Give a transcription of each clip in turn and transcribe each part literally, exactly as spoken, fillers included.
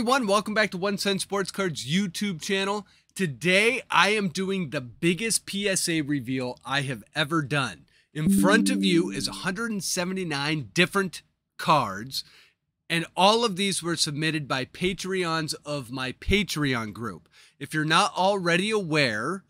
everyone, welcome back to One Cent Sports Cards YouTube channel. Today I am doing the biggest P S A reveal I have ever done. In front of you is one hundred seventy-nine different cards, and all of these were submitted by Patreons of my Patreon group. If you're not already aware,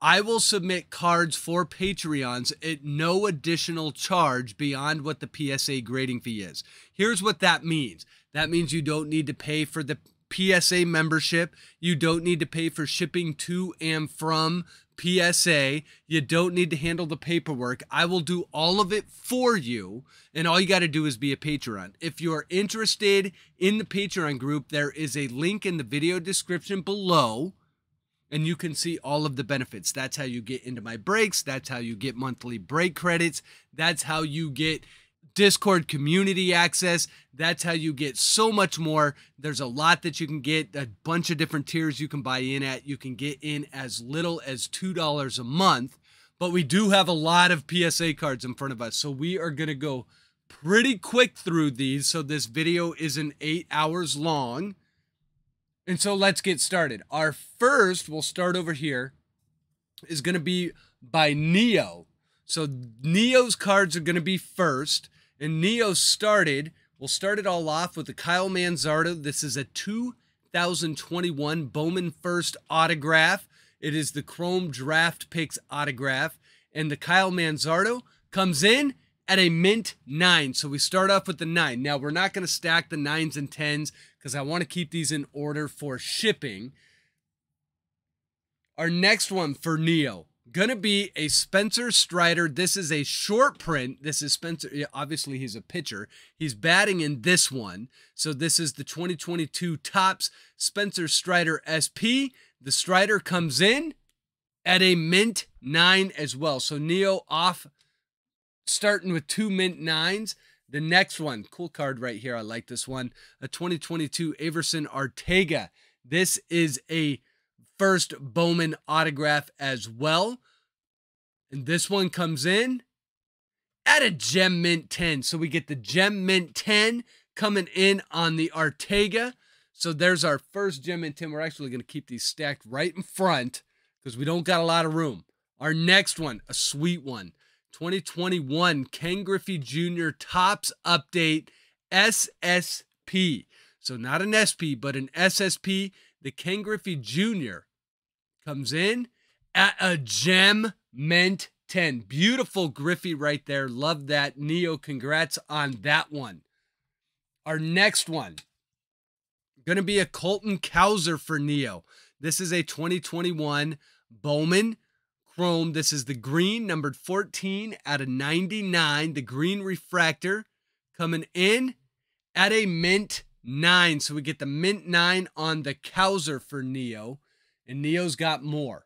I will submit cards for Patreons at no additional charge beyond what the P S A grading fee is. Here's what that means. That means you don't need to pay for the P S A membership. You don't need to pay for shipping to and from P S A. You don't need to handle the paperwork. I will do all of it for you, and all you got to do is be a Patreon. If you are interested in the Patreon group, there is a link in the video description below, and you can see all of the benefits. That's how you get into my breaks. That's how you get monthly break credits. That's how you get Discord community access. That's how you get so much more. There's a lot that you can get, a bunch of different tiers you can buy in at. You can get in as little as two dollars a month, but we do have a lot of P S A cards in front of us, so we are going to go pretty quick through these so this video isn't eight hours long. And so let's get started. Our first, we'll start over here, is going to be by Neo. So Neo's cards are going to be first. And Neo started, we'll start it all off with the Kyle Manzardo. This is a two thousand twenty-one Bowman first autograph. It is the Chrome Draft Picks autograph. And the Kyle Manzardo comes in at a mint nine. So we start off with the nine. Now we're not going to stack the nines and tens, because I want to keep these in order for shipping. Our next one for Neo, going to be a Spencer Strider. This is a short print. This is Spencer. Obviously, he's a pitcher. He's batting in this one. So this is the twenty twenty-two Topps Spencer Strider S P. The Strider comes in at a mint nine as well. So Neo off, starting with two mint nines. The next one, cool card right here. I like this one. A twenty twenty-two Averson Arteaga. This is a first Bowman autograph as well. And this one comes in at a gem mint ten. So we get the gem mint ten coming in on the Arteaga. So there's our first gem mint ten. We're actually going to keep these stacked right in front because we don't got a lot of room. Our next one, a sweet one. twenty twenty-one Ken Griffey Junior Topps Update S S P. So not an S P, but an S S P. The Ken Griffey Junior comes in at a gem mint ten. Beautiful Griffey right there. Love that. Neo, congrats on that one. Our next one, going to be a Colton Cowser for Neo. This is a twenty twenty-one Bowman Chrome. This is the green, numbered fourteen out of ninety-nine. The green refractor coming in at a mint nine. So we get the mint nine on the Cowser for Neo, and Neo's got more.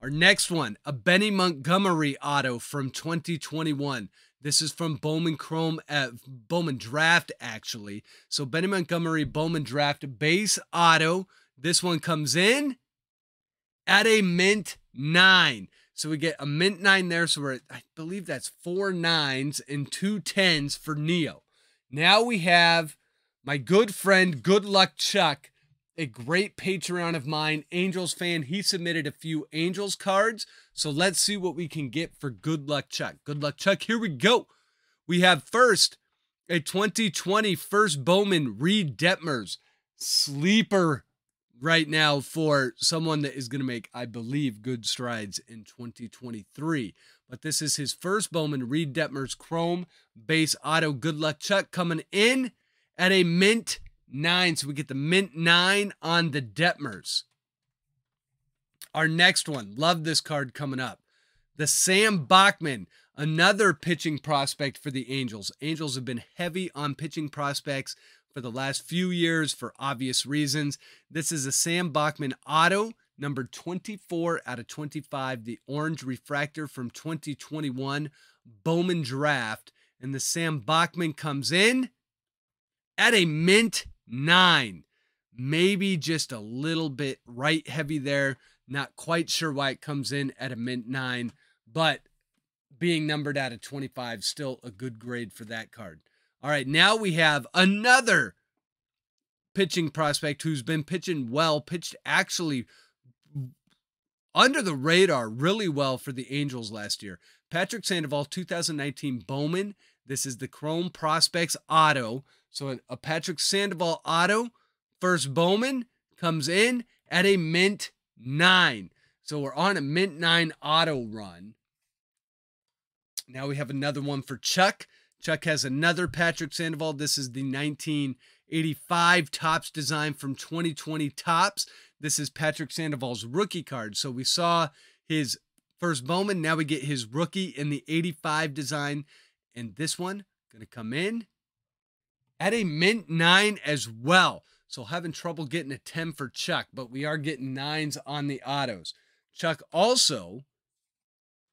Our next one, a Benny Montgomery auto from twenty twenty-one. This is from Bowman Chrome, uh, Bowman Draft actually. So Benny Montgomery Bowman Draft base auto. This one comes in at a mint nine. So we get a mint nine there. So we're at, I believe that's four nines and two tens for Neo. Now we have my good friend, Good Luck Chuck, a great Patreon of mine, Angels fan. He submitted a few Angels cards. So let's see what we can get for Good Luck Chuck. Good Luck Chuck, here we go. We have first a twenty twenty first Bowman Reed Detmers sleeper right now for someone that is going to make, I believe, good strides in twenty twenty-three. But this is his first Bowman Reed Detmers Chrome base auto. Good Luck Chuck coming in at a mint nine. So we get the mint nine on the Detmers. Our next one, love this card coming up. The Sam Bachman, another pitching prospect for the Angels. Angels have been heavy on pitching prospects for the last few years for obvious reasons. This is a Sam Bachman auto, number twenty-four out of twenty-five, the orange refractor from twenty twenty-one Bowman Draft. And the Sam Bachman comes in at a mint nine. Maybe just a little bit right heavy there. Not quite sure why it comes in at a mint nine, but being numbered out of twenty-five, still a good grade for that card. All right, now we have another pitching prospect who's been pitching well, pitched actually under the radar really well for the Angels last year. Patrick Sandoval, two thousand nineteen Bowman. This is the Chrome Prospects Auto. So a Patrick Sandoval Auto, first Bowman, comes in at a mint nine. So we're on a mint nine auto run. Now we have another one for Chuck. Chuck has another Patrick Sandoval. This is the nineteen eighty-five Topps design from twenty twenty Topps. This is Patrick Sandoval's rookie card. So we saw his first Bowman. Now we get his rookie in the eighty-five design. And this one going to come in at a mint nine as well. So having trouble getting a ten for Chuck, but we are getting nines on the autos. Chuck also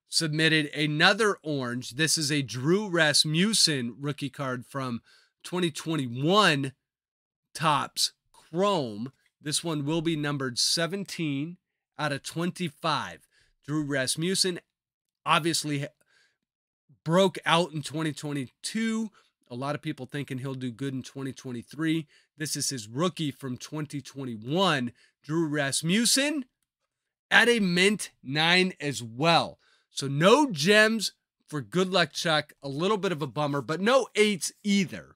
submitted another orange. This is a Drew Rasmussen rookie card from twenty twenty-one Topps Chrome. This one will be numbered seventeen out of twenty-five. Drew Rasmussen obviously broke out in twenty twenty-two. A lot of people thinking he'll do good in twenty twenty-three. This is his rookie from twenty twenty-one, Drew Rasmussen, at a mint nine as well. So no gems for good luck, Chuck. A little bit of a bummer, but no eights either.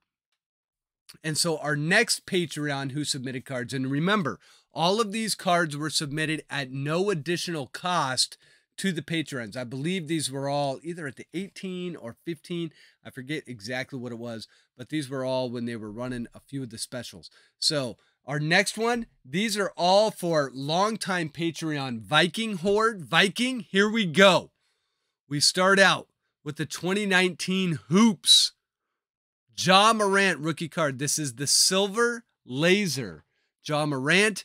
And so our next Patreon who submitted cards, and remember, all of these cards were submitted at no additional cost to the Patreons. I believe these were all either at the eighteen or fifteen. I forget exactly what it was, but these were all when they were running a few of the specials. So our next one, these are all for longtime Patreon Viking Horde. Viking, here we go. We start out with the twenty nineteen Hoops Ja Morant rookie card. This is the Silver Laser. Ja Morant,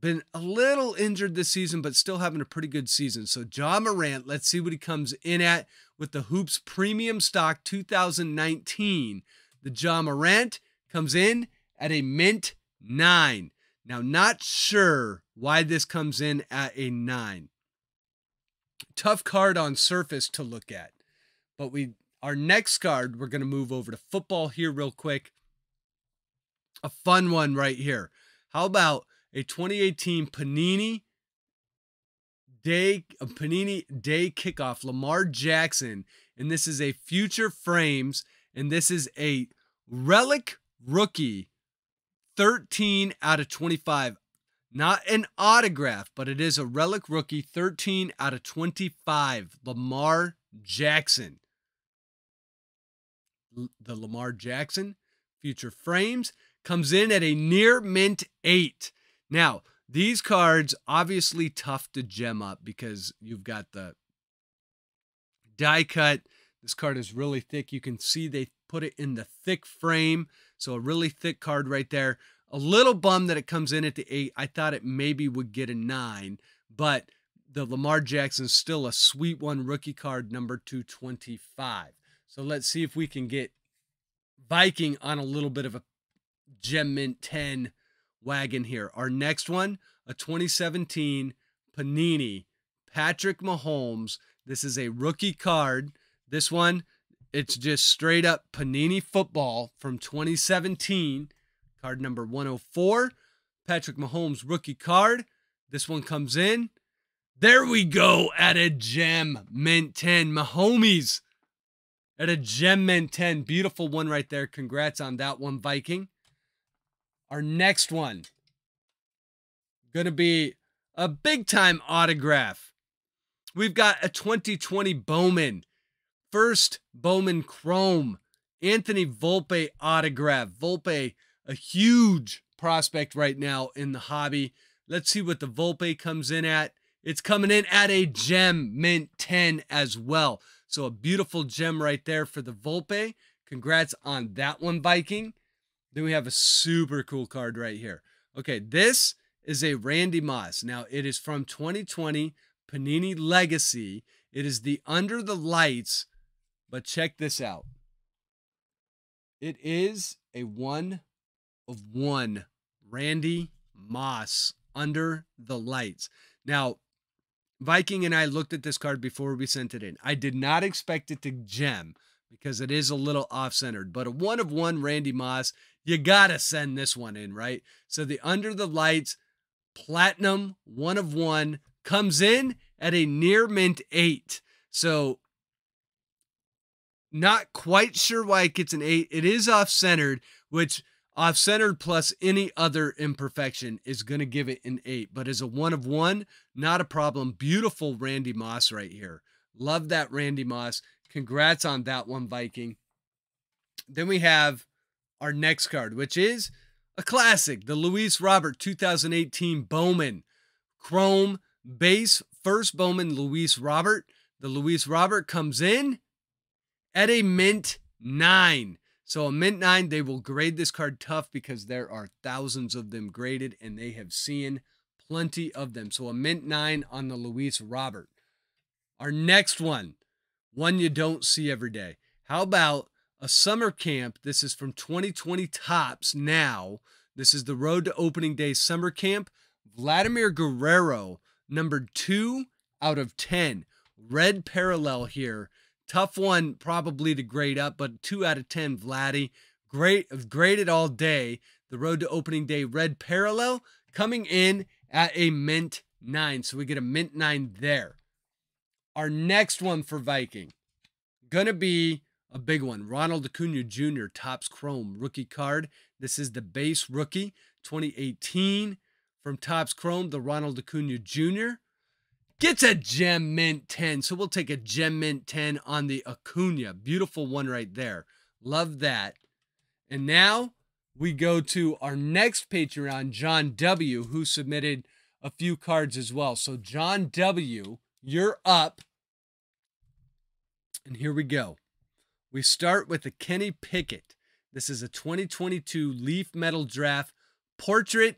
been a little injured this season, but still having a pretty good season. So Ja Morant, let's see what he comes in at with the Hoops Premium Stock two thousand nineteen. The Ja Morant comes in at a mint nine. Now, not sure why this comes in at a nine. Tough card on surface to look at. But we our next card, we're going to move over to football here real quick. A fun one right here. How about a twenty eighteen Panini Day a Panini Day Kickoff, Lamar Jackson, and this is a Future Frames, and this is a Relic Rookie, thirteen out of twenty-five. Not an autograph, but it is a Relic Rookie, thirteen out of twenty-five, Lamar Jackson. L the Lamar Jackson Future Frames comes in at a near mint eight. Now, these cards, obviously tough to gem up because you've got the die cut. This card is really thick. You can see they put it in the thick frame, so a really thick card right there. A little bummed that it comes in at the eight. I thought it maybe would get a nine, but the Lamar Jackson's still a sweet one, rookie card number two twenty-five. So let's see if we can get Viking on a little bit of a gem mint ten wagon here. Our next one, a twenty seventeen Panini Patrick Mahomes. This is a rookie card. This one, it's just straight up Panini Football from twenty seventeen, card number one oh four. Patrick Mahomes rookie card. This one comes in, there we go, at a gem mint ten. Mahomes at a gem mint ten. Beautiful one right there. Congrats on that one, Viking. Our next one, going to be a big-time autograph. We've got a twenty twenty Bowman, first Bowman Chrome, Anthony Volpe autograph. Volpe, a huge prospect right now in the hobby. Let's see what the Volpe comes in at. It's coming in at a gem mint ten as well. So a beautiful gem right there for the Volpe. Congrats on that one, Viking. Then we have a super cool card right here. Okay, this is a Randy Moss. Now, it is from twenty twenty Panini Legacy. It is the Under the Lights, but check this out. It is a one of one Randy Moss Under the Lights. Now, Viking and I looked at this card before we sent it in. I did not expect it to gem because it is a little off-centered, but a one of one Randy Moss you gotta send this one in, right? So the Under the Lights Platinum one of one comes in at a near mint eight. So not quite sure why it gets an eight. It is off-centered, which off-centered plus any other imperfection is going to give it an eight. But as a one of one, not a problem. Beautiful Randy Moss right here. Love that Randy Moss. Congrats on that one, Viking. Then we have our next card, which is a classic. The Luis Robert two thousand eighteen Bowman. Chrome base. First Bowman, Luis Robert. The Luis Robert comes in at a mint nine. So a mint nine, they will grade this card tough because there are thousands of them graded and they have seen plenty of them. So a mint nine on the Luis Robert. Our next one, one you don't see every day. How about a summer camp? This is from twenty twenty Topps now. This is the Road to Opening Day summer camp. Vladimir Guerrero, number two out of ten. Red parallel here. Tough one probably to grade up, but two out of ten, Vladdy. Great, graded all day. The Road to Opening Day red parallel coming in at a mint nine. So we get a mint nine there. Our next one for Viking, going to be a big one. Ronald Acuna Junior, Topps Chrome rookie card. This is the base rookie, twenty eighteen. From Topps Chrome, the Ronald Acuna Junior gets a gem mint ten. So we'll take a gem mint ten on the Acuna. Beautiful one right there. Love that. And now we go to our next Patreon, John W., who submitted a few cards as well. So John W., you're up. And here we go. We start with the Kenny Pickett. This is a twenty twenty-two Leaf Metal Draft Portrait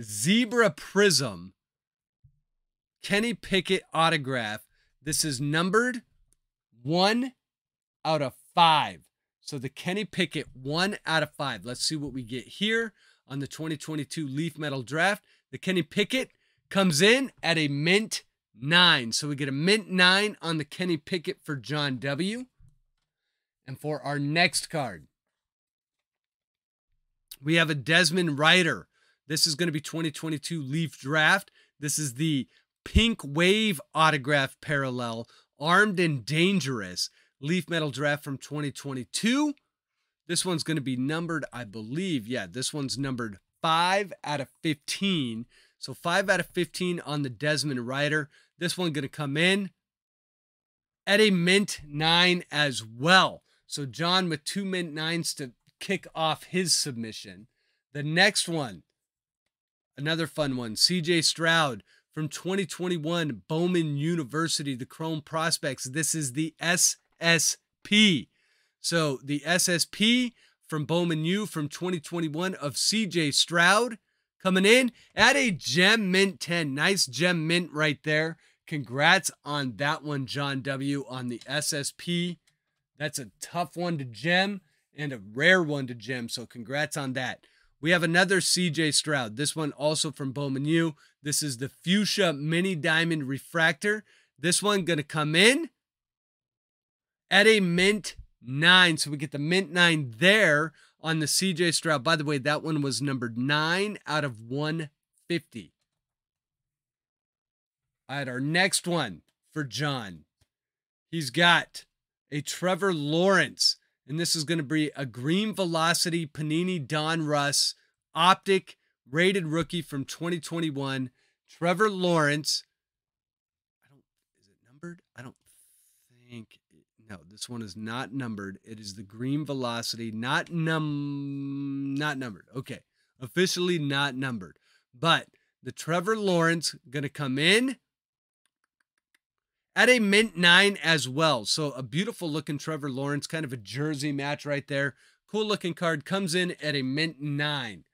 Zebra Prism. Kenny Pickett autograph. This is numbered one out of five. So the Kenny Pickett one out of five. Let's see what we get here on the twenty twenty-two Leaf Metal Draft. The Kenny Pickett comes in at a mint nine. So we get a mint nine on the Kenny Pickett for John W. And for our next card, we have a Desmond Ryder. This is going to be twenty twenty-two Leaf Draft. This is the Pink Wave autograph parallel, Armed and Dangerous, Leaf Metal Draft from twenty twenty-two. This one's going to be numbered, I believe. Yeah, this one's numbered five out of fifteen. So five out of fifteen on the Desmond Ryder. This one going to come in at a mint nine as well. So John with two mint nines to kick off his submission. The next one, another fun one, C J Stroud. From twenty twenty-one, Bowman University, the Chrome Prospects. This is the S S P. So the S S P from Bowman U from twenty twenty-one of C J Stroud coming in at a gem mint ten. Nice gem mint right there. Congrats on that one, John W., on the S S P. That's a tough one to gem and a rare one to gem, so congrats on that. We have another C J Stroud. This one also from Bowman U. This is the Fuchsia Mini Diamond Refractor. This one going to come in at a mint nine. So we get the mint nine there on the C J Stroud. By the way, that one was numbered nine out of one fifty. All right, our next one for John. He's got a Trevor Lawrence. And this is going to be a Green Velocity Panini Donruss Optic rated rookie from twenty twenty-one. Trevor Lawrence. I don't, is it numbered? I don't think. No, this one is not numbered. It is the Green Velocity. Not num, not numbered. Okay. Officially not numbered. But the Trevor Lawrence going to come in at a mint nine as well. So a beautiful looking Trevor Lawrence, kind of a jersey match right there. Cool looking card, comes in at a mint nine.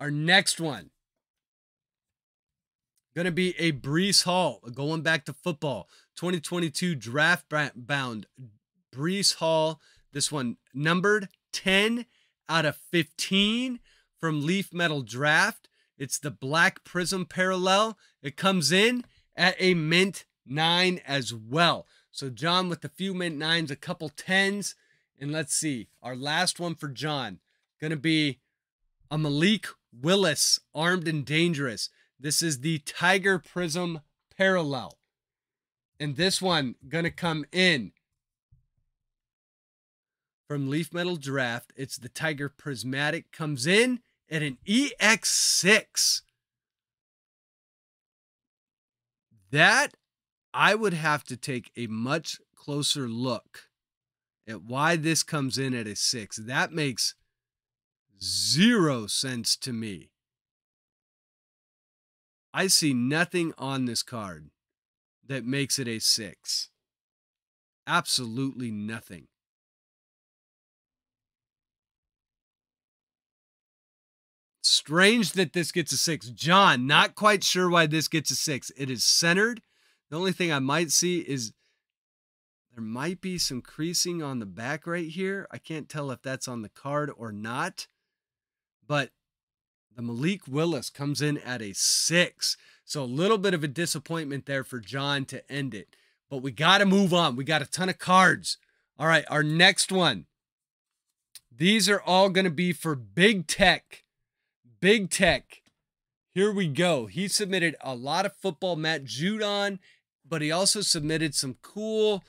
Our next one, going to be a Breece Hall, going back to football. twenty twenty-two draft bound Breece Hall. This one numbered ten out of fifteen from Leaf Metal Draft. It's the Black Prism Parallel. It comes in at a mint nine as well. So John with a few mint nines, a couple tens, and let's see. Our last one for John, going to be a Malik Willis, Armed and Dangerous. This is the Tiger Prism Parallel. And this one going to come in from Leaf Metal Draft. It's the Tiger Prismatic. Comes in at an E X six. That, I would have to take a much closer look at why this comes in at a six. That makes zero sense to me. I see nothing on this card that makes it a six. Absolutely nothing. Strange that this gets a six. John, not quite sure why this gets a six. It is centered. The only thing I might see is there might be some creasing on the back right here. I can't tell if that's on the card or not. But the Malik Willis comes in at a six. So a little bit of a disappointment there for John to end it. But we got to move on. We got a ton of cards. All right, our next one. These are all going to be for Big Tech. Big Tech, here we go. He submitted a lot of football, Matt Judon, but he also submitted some cool,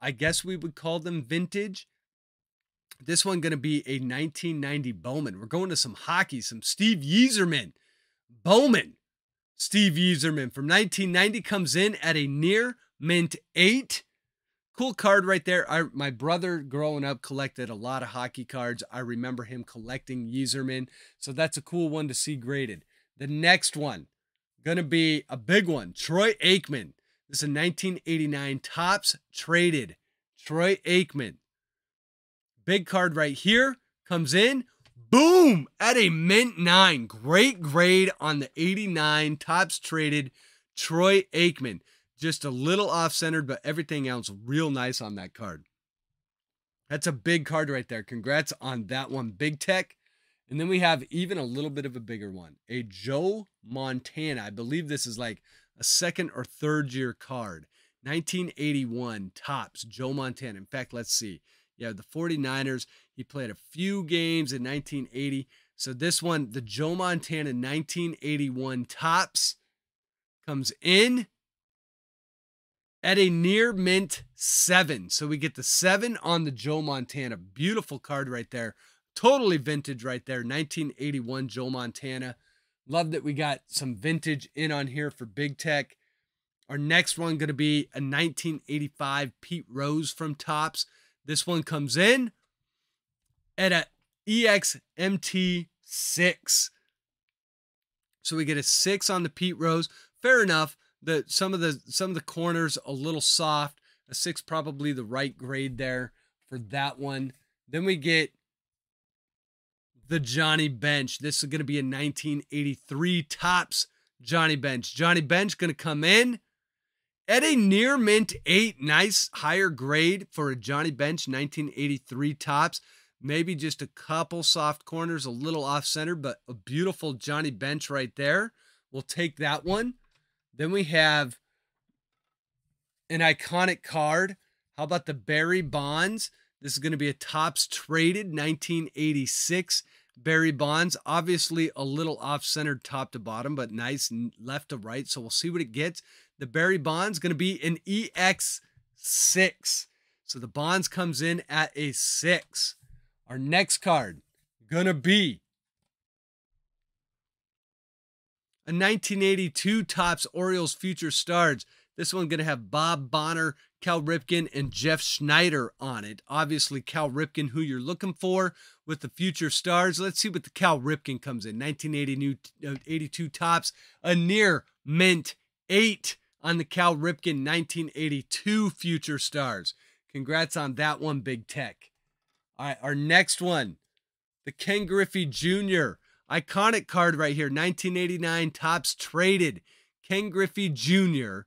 I guess we would call them vintage. This one going to be a nineteen ninety Bowman. We're going to some hockey, some Steve Yzerman. Bowman, Steve Yzerman from nineteen ninety comes in at a near mint eight. Cool card right there. I, my brother growing up collected a lot of hockey cards. I remember him collecting Yzerman. So that's a cool one to see graded. The next one, going to be a big one. Troy Aikman. This is a nineteen eighty-nine Topps Traded. Troy Aikman. Big card right here. Comes in. Boom! At a mint nine. Great grade on the eighty-nine Topps Traded Troy Aikman. Just a little off-centered, but everything else real nice on that card. That's a big card right there. Congrats on that one, Big Tech. And then we have even a little bit of a bigger one, a Joe Montana. I believe this is like a second or third year card. nineteen eighty-one Topps, Joe Montana. In fact, let's see. Yeah, the forty-niners. He played a few games in nineteen eighty. So this one, the Joe Montana nineteen eighty-one Topps comes in at a near mint seven. So we get the seven on the Joe Montana. Beautiful card right there. Totally vintage right there. nineteen eighty-one Joe Montana. Love that we got some vintage in on here for Big Tech. Our next one going to be a nineteen eighty-five Pete Rose from Topps. This one comes in at a E X M T six. So we get a six on the Pete Rose. Fair enough. The, some of the some of the corners a little soft. A six probably the right grade there for that one. Then we get the Johnny Bench. This is going to be a nineteen eighty-three Topps Johnny Bench. Johnny Bench going to come in at a near mint eight. Nice higher grade for a Johnny Bench, nineteen eighty-three Topps. Maybe just a couple soft corners, a little off center, but a beautiful Johnny Bench right there. We'll take that one. Then we have an iconic card. How about the Barry Bonds? This is going to be a Topps Traded nineteen eighty-six Barry Bonds. Obviously a little off-centered top to bottom, but nice left to right. So we'll see what it gets. The Barry Bonds going to be an E X six. So the Bonds comes in at a six. Our next card going to be a nineteen eighty-two Topps Orioles Future Stars. This one going to have Bob Bonner, Cal Ripken, and Jeff Schneider on it. Obviously, Cal Ripken, who you're looking for with the Future Stars. Let's see what the Cal Ripken comes in. nineteen eighty-two Topps, a near mint eight on the Cal Ripken nineteen eighty-two Future Stars. Congrats on that one, Big Tech. All right, our next one, the Ken Griffey Junior Iconic card right here, nineteen eighty-nine Topps Traded, Ken Griffey Junior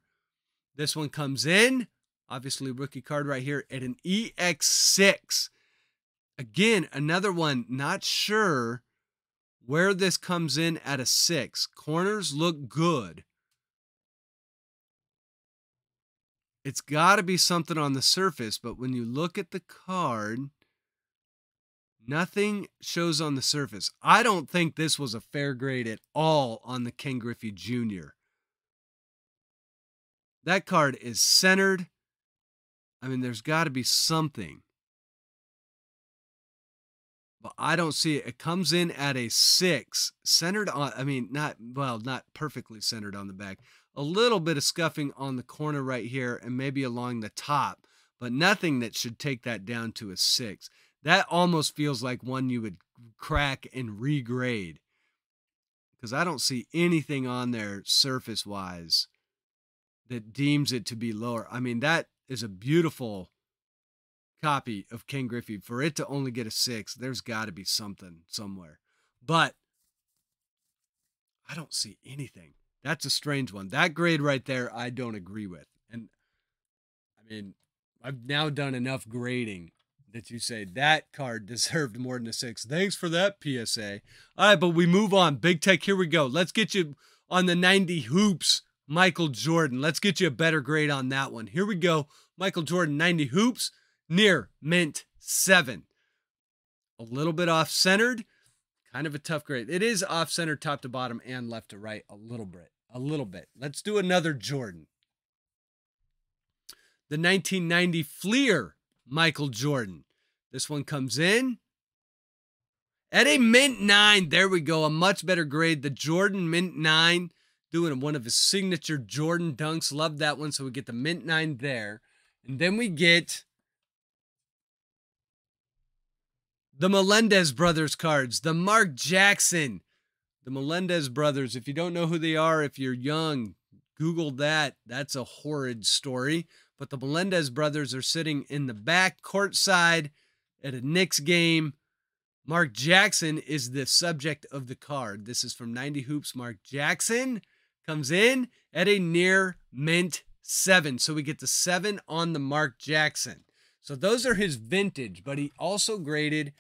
This one comes in, obviously rookie card right here, at an E X six. Again, another one, not sure where this comes in at a six. Corners look good. It's got to be something on the surface, but when you look at the card, Nothing shows on the surface. I don't think this was a fair grade at all on the Ken Griffey Junior That card is centered. I mean, there's got to be something. But I don't see it. It comes in at a six. Centered on, I mean, not, well, not perfectly centered on the back. A little bit of scuffing on the corner right here and maybe along the top. But nothing that should take that down to a six. That almost feels like one you would crack and regrade. Because I don't see anything on there surface-wise that deems it to be lower. I mean, that is a beautiful copy of Ken Griffey. For it to only get a six, there's got to be something somewhere. But I don't see anything. That's a strange one. That grade right there, I don't agree with. And, I mean, I've now done enough grading that you say that card deserved more than a six. Thanks for that, P S A. All right, but we move on. Big Tech, here we go. Let's get you on the ninety Hoops, Michael Jordan. Let's get you a better grade on that one. Here we go. Michael Jordan, ninety Hoops, near mint seven. A little bit off-centered. Kind of a tough grade. It is off-centered top to bottom and left to right a little bit. A little bit. Let's do another Jordan. The nineteen ninety Fleer, Michael Jordan. This one comes in at a mint nine. There we go. A much better grade. The Jordan mint nine, doing one of his signature Jordan dunks. Love that one. So we get the mint nine there. And then we get the Melendez Brothers cards, the Mark Jackson, the Melendez Brothers. If you don't know who they are, if you're young, Google that. That's a horrid story. But the Melendez brothers are sitting in the back courtside at a Knicks game. Mark Jackson is the subject of the card. This is from ninety Hoops. Mark Jackson comes in at a near mint seven. So we get the seven on the Mark Jackson. So those are his vintage, but he also graded,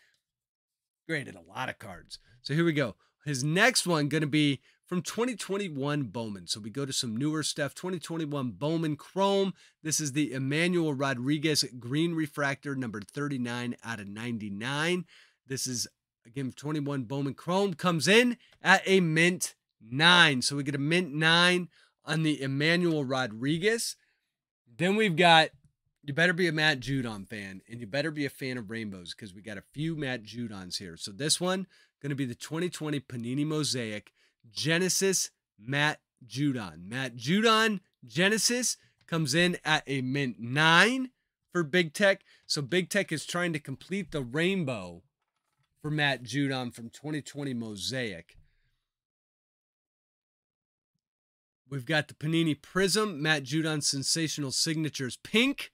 graded a lot of cards. So here we go. His next one going to be from twenty twenty-one Bowman. So we go to some newer stuff. twenty twenty-one Bowman Chrome. This is the Emmanuel Rodriguez Green Refractor, number thirty-nine out of ninety-nine. This is, again, twenty-one Bowman Chrome. Comes in at a mint nine. So we get a mint nine on the Emmanuel Rodriguez. Then we've got, you better be a Matt Judon fan, and you better be a fan of rainbows, because we got a few Matt Judons here. So this one, going to be the twenty twenty Panini Mosaic Genesis Matt Judon. Matt Judon Genesis comes in at a mint nine for Big Tech. So Big Tech is trying to complete the rainbow for Matt Judon from twenty twenty Mosaic. We've got the Panini Prism, Matt Judon Sensational Signatures Pink.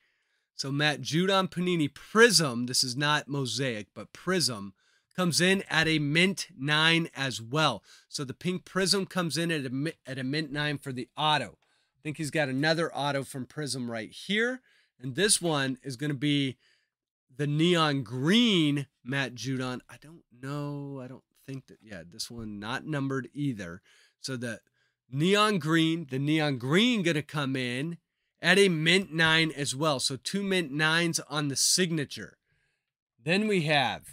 So Matt Judon Panini Prism, this is not Mosaic, but Prism, comes in at a mint nine as well. So the pink prism comes in at a, at a mint nine for the auto. I think he's got another auto from Prism right here. And this one is going to be the neon green Matt Judon. I don't know. I don't think that, yeah, this one not numbered either. So the neon green, the neon green going to come in at a mint nine as well. So two mint nines on the signature. Then we have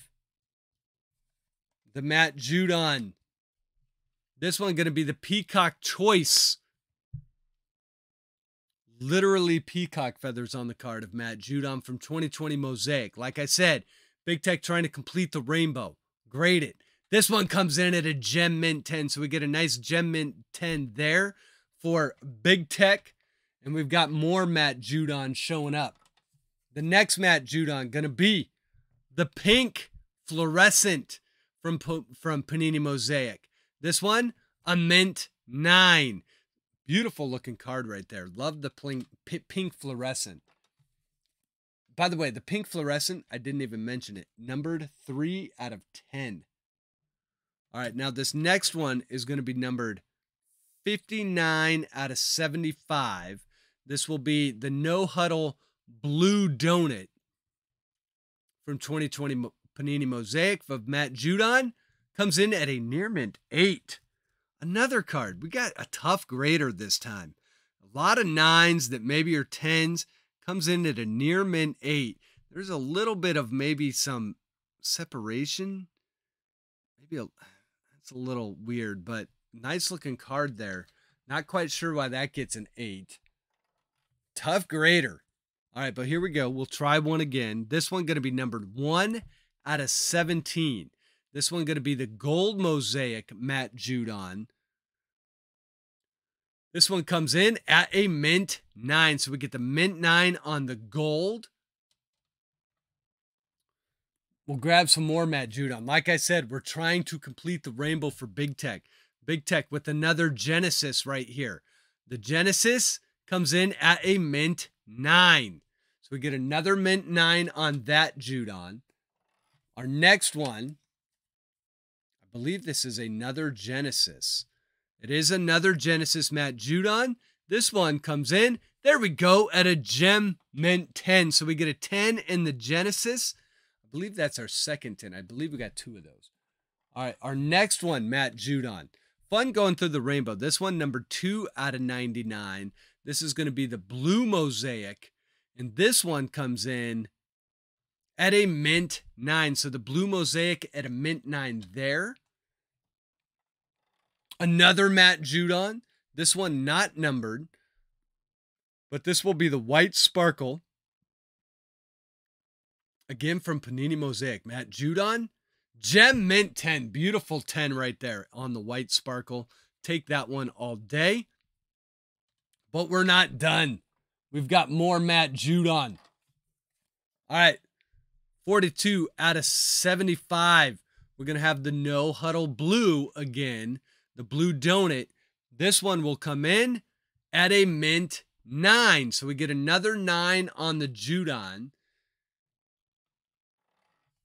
the Matt Judon. This one going to be the Peacock Choice. Literally peacock feathers on the card of Matt Judon from twenty twenty Mosaic. Like I said, Big Tech trying to complete the rainbow. Grade it. This one comes in at a gem mint ten. So we get a nice gem mint ten there for Big Tech. And we've got more Matt Judon showing up. The next Matt Judon going to be the pink fluorescent From, from Panini Mosaic. This one, a mint nine. Beautiful looking card right there. Love the pink, pink fluorescent. By the way, the pink fluorescent, I didn't even mention it. Numbered three out of ten. All right, now this next one is going to be numbered fifty-nine out of seventy-five. This will be the No Huddle Blue Donut from twenty twenty Panini Mosaic of Matt Judon. Comes in at a near mint eight. Another card. We got a tough grader this time. A lot of nines that maybe are tens. Comes in at a near mint eight. There's a little bit of maybe some separation. Maybe a, it's a little weird, but nice looking card there. Not quite sure why that gets an eight. Tough grader. All right, but here we go. We'll try one again. This one going to be numbered one out of seventeen. This one going to be the gold mosaic Matt Judon. This one comes in at a mint nine. So we get the mint nine on the gold. We'll grab some more Matt Judon. Like I said, we're trying to complete the rainbow for Big Tech. Big Tech with another Genesis right here. The Genesis comes in at a mint nine. So we get another mint nine on that Judon. Our next one, I believe this is another Genesis. It is another Genesis Matt Judon. This one comes in, there we go, at a gem mint ten. So we get a ten in the Genesis. I believe that's our second ten. I believe we got two of those. All right, our next one, Matt Judon. Fun going through the rainbow. This one, number two out of ninety-nine. This is going to be the blue mosaic. And this one comes in at a mint nine. So the blue mosaic at a mint nine there. Another Matt Judon. This one not numbered. But this will be the white sparkle. Again from Panini Mosaic. Matt Judon. Gem mint ten. Beautiful ten right there on the white sparkle. Take that one all day. But we're not done. We've got more Matt Judon. All right. forty-two out of seventy-five. We're going to have the No Huddle Blue again. The blue donut. This one will come in at a mint nine. So we get another nine on the Judon.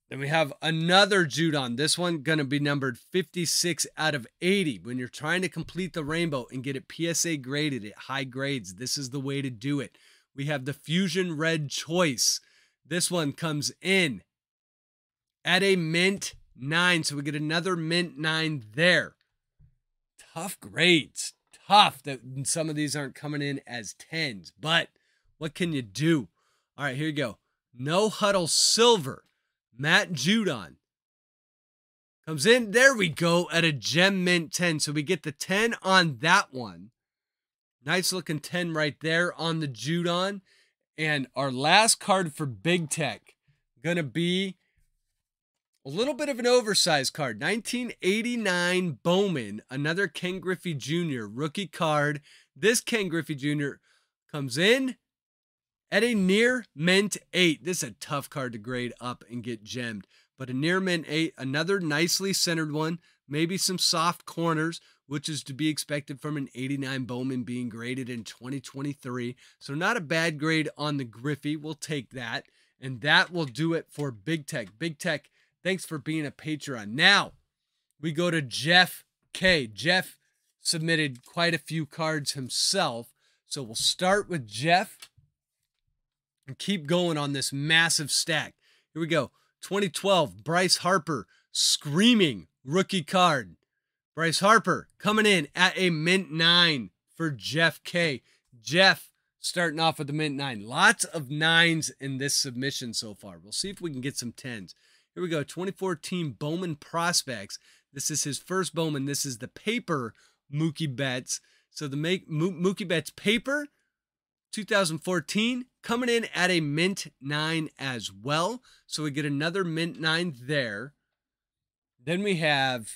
Then we have another Judon. This one going to be numbered fifty-six out of eighty. When you're trying to complete the rainbow and get it P S A graded at high grades, this is the way to do it. We have the Fusion Red Choice. This one comes in at a mint nine. So we get another mint nine there. Tough grades. Tough that some of these aren't coming in as tens. But what can you do? All right, here you go. No Huddle Silver. Matt Judon comes in. There we go at a gem mint ten. So we get the ten on that one. Nice looking ten right there on the Judon. And our last card for Big Tech going to be a little bit of an oversized card. nineteen eighty-nine Bowman. Another Ken Griffey Junior rookie card. This Ken Griffey Junior comes in at a near mint eight. This is a tough card to grade up and get gemmed. But a near mint eight, another nicely centered one. Maybe some soft corners, which is to be expected from an eighty-nine Bowman being graded in twenty twenty-three. So not a bad grade on the Griffey. We'll take that. And that will do it for Big Tech. Big Tech, thanks for being a Patreon. Now, we go to Jeff K. Jeff submitted quite a few cards himself. So we'll start with Jeff and keep going on this massive stack. Here we go. twenty twelve, Bryce Harper, screaming rookie card. Bryce Harper coming in at a mint nine for Jeff K. Jeff starting off with the mint nine. Lots of nines in this submission so far. We'll see if we can get some tens. Here we go. twenty fourteen Bowman Prospects. This is his first Bowman. This is the paper Mookie Betts. So the make, Mo Mookie Betts paper. two thousand fourteen coming in at a mint nine as well. So we get another mint nine there. Then we have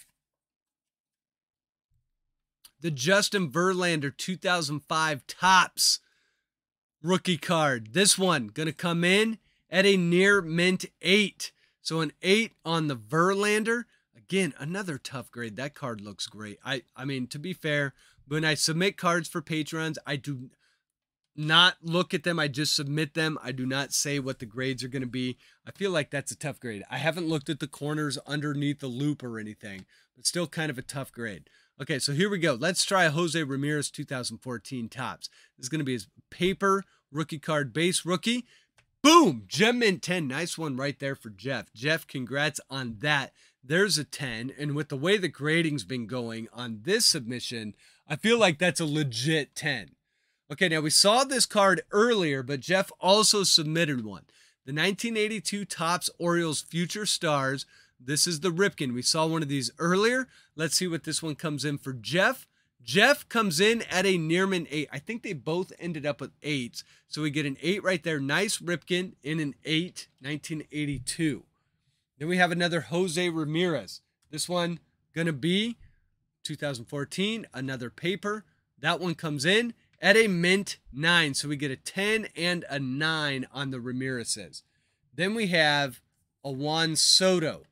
the Justin Verlander two thousand five Topps rookie card. This one going to come in at a near mint eight. So an eight on the Verlander. Again, another tough grade. That card looks great. I, I mean, to be fair, when I submit cards for Patreons, I do not look at them. I just submit them. I do not say what the grades are going to be. I feel like that's a tough grade. I haven't looked at the corners underneath the loop or anything, but still kind of a tough grade. Okay, so here we go. Let's try Jose Ramirez two thousand fourteen Topps. This is going to be his paper rookie card, base rookie. Boom! Gem mint ten. Nice one right there for Jeff. Jeff, congrats on that. There's a ten. And with the way the grading's been going on this submission, I feel like that's a legit ten. Okay, now we saw this card earlier, but Jeff also submitted one. The nineteen eighty-two Topps Orioles Future Stars. This is the Ripken. We saw one of these earlier. Let's see what this one comes in for Jeff. Jeff comes in at a Nearman eight. I think they both ended up with eights. So we get an eight right there. Nice Ripken in an eight, nineteen eighty-two. Then we have another Jose Ramirez. This one going to be two thousand fourteen, another paper. That one comes in at a mint nine. So we get a ten and a nine on the Ramirez's. Then we have a Juan Soto.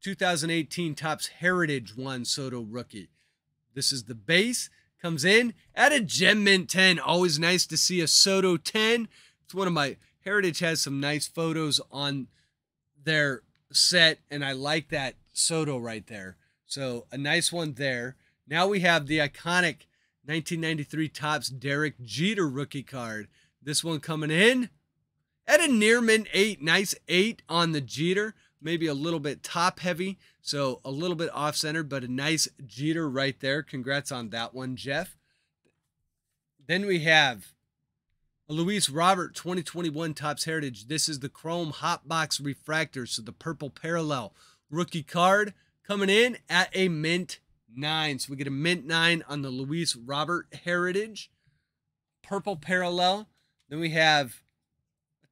two thousand eighteen Topps Heritage Juan Soto rookie. This is the base. Comes in at a Gem Mint ten. Always nice to see a Soto ten. It's one of my... Heritage has some nice photos on their set, and I like that Soto right there. So a nice one there. Now we have the iconic nineteen ninety-three Topps Derek Jeter rookie card. This one coming in at a Nearman eight. Nice eight on the Jeter. Maybe a little bit top heavy, so a little bit off center, but a nice Jeter right there. Congrats on that one, Jeff. Then we have a Luis Robert twenty twenty-one Topps Heritage. This is the Chrome Hot Box Refractor, so the purple parallel rookie card coming in at a mint nine. So we get a mint nine on the Luis Robert Heritage, purple parallel. Then we have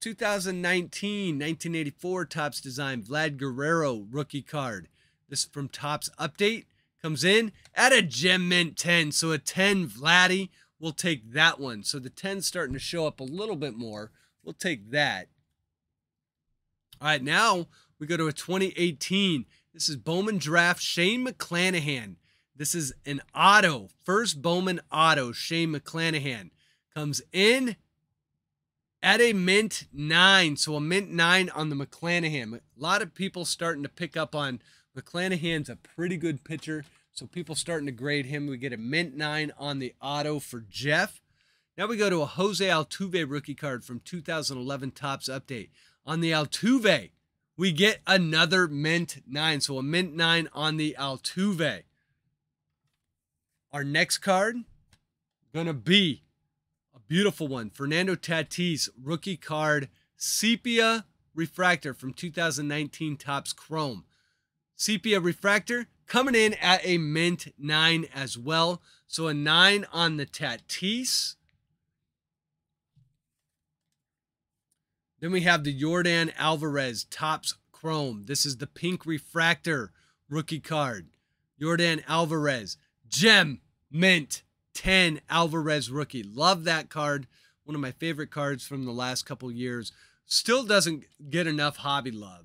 twenty nineteen nineteen eighty-four Topps Design Vlad Guerrero rookie card. This is from Topps Update. Comes in at a Gem Mint ten. So a ten Vladdy. We'll take that one. So the ten's starting to show up a little bit more. We'll take that. All right, now we go to a twenty eighteen. This is Bowman Draft Shane McClanahan. This is an auto. First Bowman auto. Shane McClanahan comes in at a mint nine, so a mint nine on the McClanahan. A lot of people starting to pick up on McClanahan's a pretty good pitcher, so people starting to grade him. We get a mint nine on the auto for Jeff. Now we go to a Jose Altuve rookie card from two thousand eleven Topps Update. On the Altuve, we get another mint nine, so a mint nine on the Altuve. Our next card gonna be beautiful one. Fernando Tatis, rookie card, sepia refractor from two thousand nineteen Topps Chrome. Sepia refractor coming in at a mint nine as well. So a nine on the Tatis. Then we have the Yordan Alvarez Topps Chrome. This is the pink refractor rookie card. Yordan Alvarez, Gem Mint ten Alvarez rookie. Love that card. One of my favorite cards from the last couple years. Still doesn't get enough hobby love.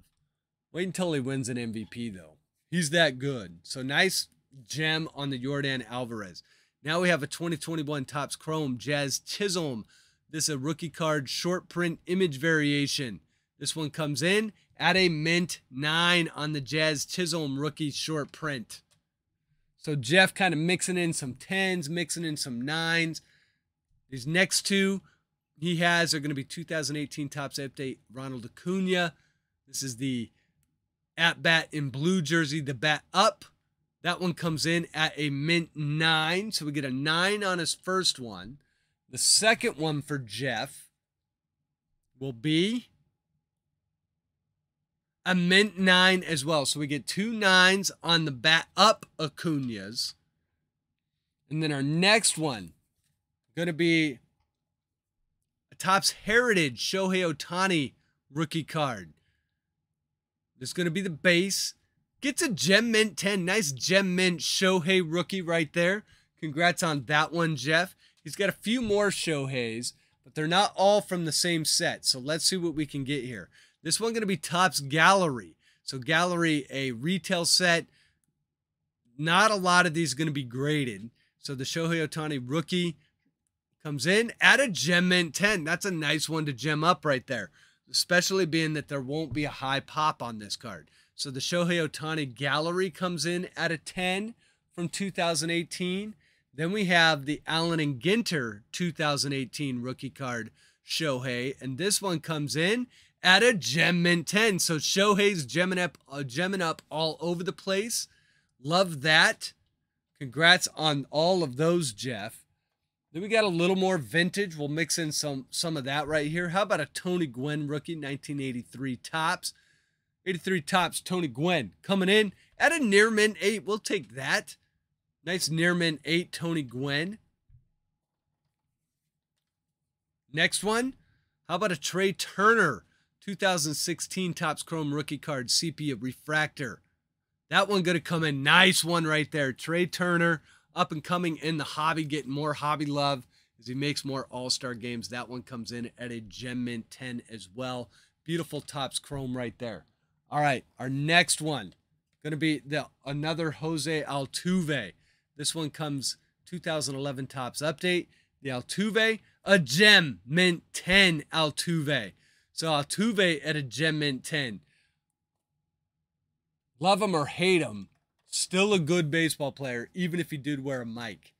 Wait until he wins an M V P though. He's that good. So nice gem on the Yordan Alvarez. Now we have a twenty twenty-one Topps Chrome Jazz Chisholm. This is a rookie card short print image variation. This one comes in at a mint nine on the Jazz Chisholm rookie short print. So Jeff kind of mixing in some tens, mixing in some nines. These next two he has are going to be two thousand eighteen Topps Update Ronald Acuna. This is the at-bat in blue jersey, the bat up. That one comes in at a mint nine. So we get a nine on his first one. The second one for Jeff will be a mint nine as well. So we get two nines on the bat up Acuna's. And then our next one going to be a Topps Heritage Shohei Ohtani rookie card. This is going to be the base. Gets a Gem Mint ten. Nice Gem Mint Shohei rookie right there. Congrats on that one, Jeff. He's got a few more Shoheis, but they're not all from the same set. So let's see what we can get here. This one going to be Topps Gallery. So Gallery, a retail set. Not a lot of these going to be graded. So the Shohei Ohtani rookie comes in at a Gem Mint ten. That's a nice one to gem up right there, especially being that there won't be a high pop on this card. So the Shohei Ohtani Gallery comes in at a ten from two thousand eighteen. Then we have the Allen and Ginter two thousand eighteen rookie card Shohei. And this one comes in at a Gem Mint ten. So Shohei's gemming up, uh, gemming up all over the place. Love that. Congrats on all of those, Jeff. Then we got a little more vintage. We'll mix in some some of that right here. How about a Tony Gwynn rookie, nineteen eighty-three Topps. eighty-three Topps, Tony Gwynn coming in at a near mint eight. We'll take that. Nice near mint eight, Tony Gwynn. Next one. How about a Trey Turner, two thousand sixteen Topps Chrome rookie card, sepia refractor. That one going to come in. Nice one right there. Trey Turner, up and coming in the hobby, getting more hobby love as he makes more all-star games. That one comes in at a gem mint ten as well. Beautiful Topps Chrome right there. All right, our next one going to be the another Jose Altuve. This one comes two thousand eleven Topps update. The Altuve, a gem mint ten Altuve. So Altuve at a gem mint ten. Love him or hate him, still a good baseball player, even if he did wear a mic.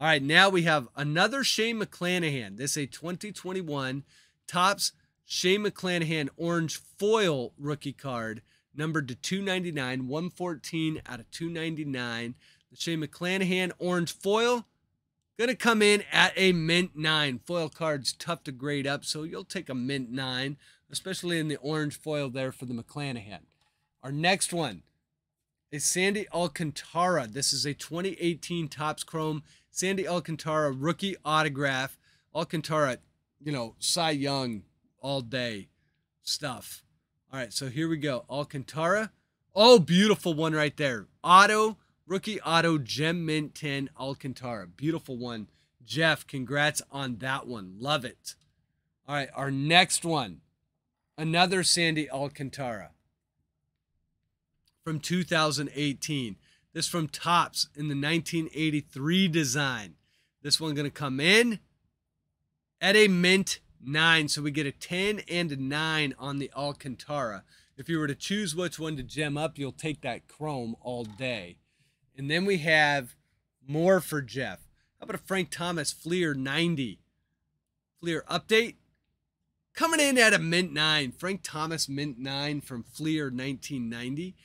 All right, now we have another Shane McClanahan. This is a twenty twenty-one Topps Shane McClanahan orange foil rookie card, numbered to two ninety-nine, one fourteen out of two ninety-nine. The Shane McClanahan orange foil, going to come in at a mint nine. Foil card's tough to grade up, so you'll take a mint nine, especially in the orange foil there for the McClanahan. Our next one is Sandy Alcantara. This is a twenty eighteen Topps Chrome Sandy Alcantara rookie autograph. Alcantara, you know, Cy Young all day stuff. All right, so here we go. Alcantara. Oh, beautiful one right there. Auto, rookie auto, gem mint ten Alcantara. Beautiful one. Jeff, congrats on that one. Love it. All right, our next one, another Sandy Alcantara from two thousand eighteen. This from Topps in the nineteen eighty-three design. This one going to come in at a mint nine. So we get a ten and a nine on the Alcantara. If you were to choose which one to gem up, you'll take that chrome all day. And then we have more for Jeff. How about a Frank Thomas Fleer ninety? Fleer update. Coming in at a mint nine. Frank Thomas mint nine from Fleer nineteen ninety.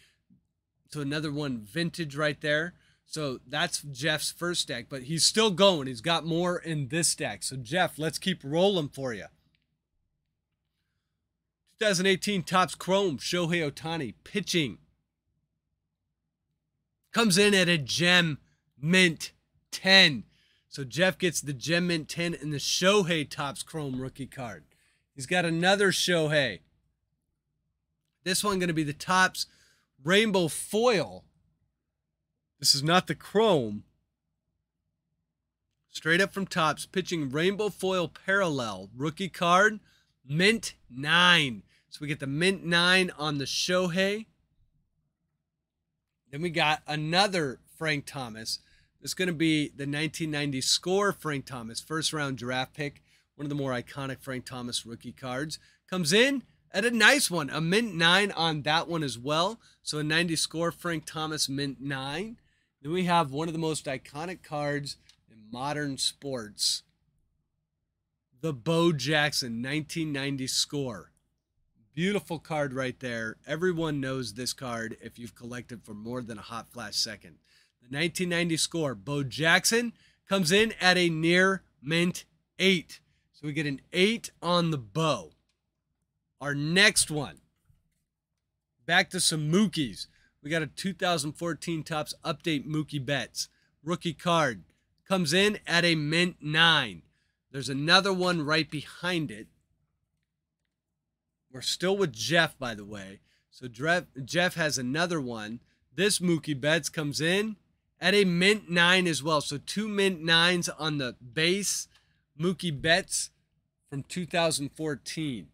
So another one vintage right there. So that's Jeff's first stack, but he's still going. He's got more in this stack. So Jeff, let's keep rolling for you. twenty eighteen Topps Chrome Shohei Ohtani pitching. Comes in at a gem mint ten. So Jeff gets the gem mint ten and the Shohei Topps Chrome rookie card. He's got another Shohei. This one going to be the Topps Rainbow foil. This is not the chrome. Straight up from Topps, pitching rainbow foil parallel rookie card, mint nine. So we get the mint nine on the Shohei. Then we got another Frank Thomas. It's going to be the nineteen ninety score Frank Thomas, first round draft pick, one of the more iconic Frank Thomas rookie cards. Comes in at a nice one, a mint nine on that one as well. So a ninety score, Frank Thomas, mint nine. Then we have one of the most iconic cards in modern sports, the Bo Jackson nineteen ninety score. Beautiful card right there. Everyone knows this card if you've collected for more than a hot flash second. The nineteen ninety score, Bo Jackson, comes in at a near mint eight. So we get an eight on the Bo. Our next one, back to some Mookies. We got a two thousand fourteen Topps update Mookie Betts rookie card, comes in at a mint nine. There's another one right behind it. We're still with Jeff, by the way. So Jeff has another one. This Mookie Betts comes in at a mint nine as well. So two mint nines on the base Mookie Betts from two thousand fourteen.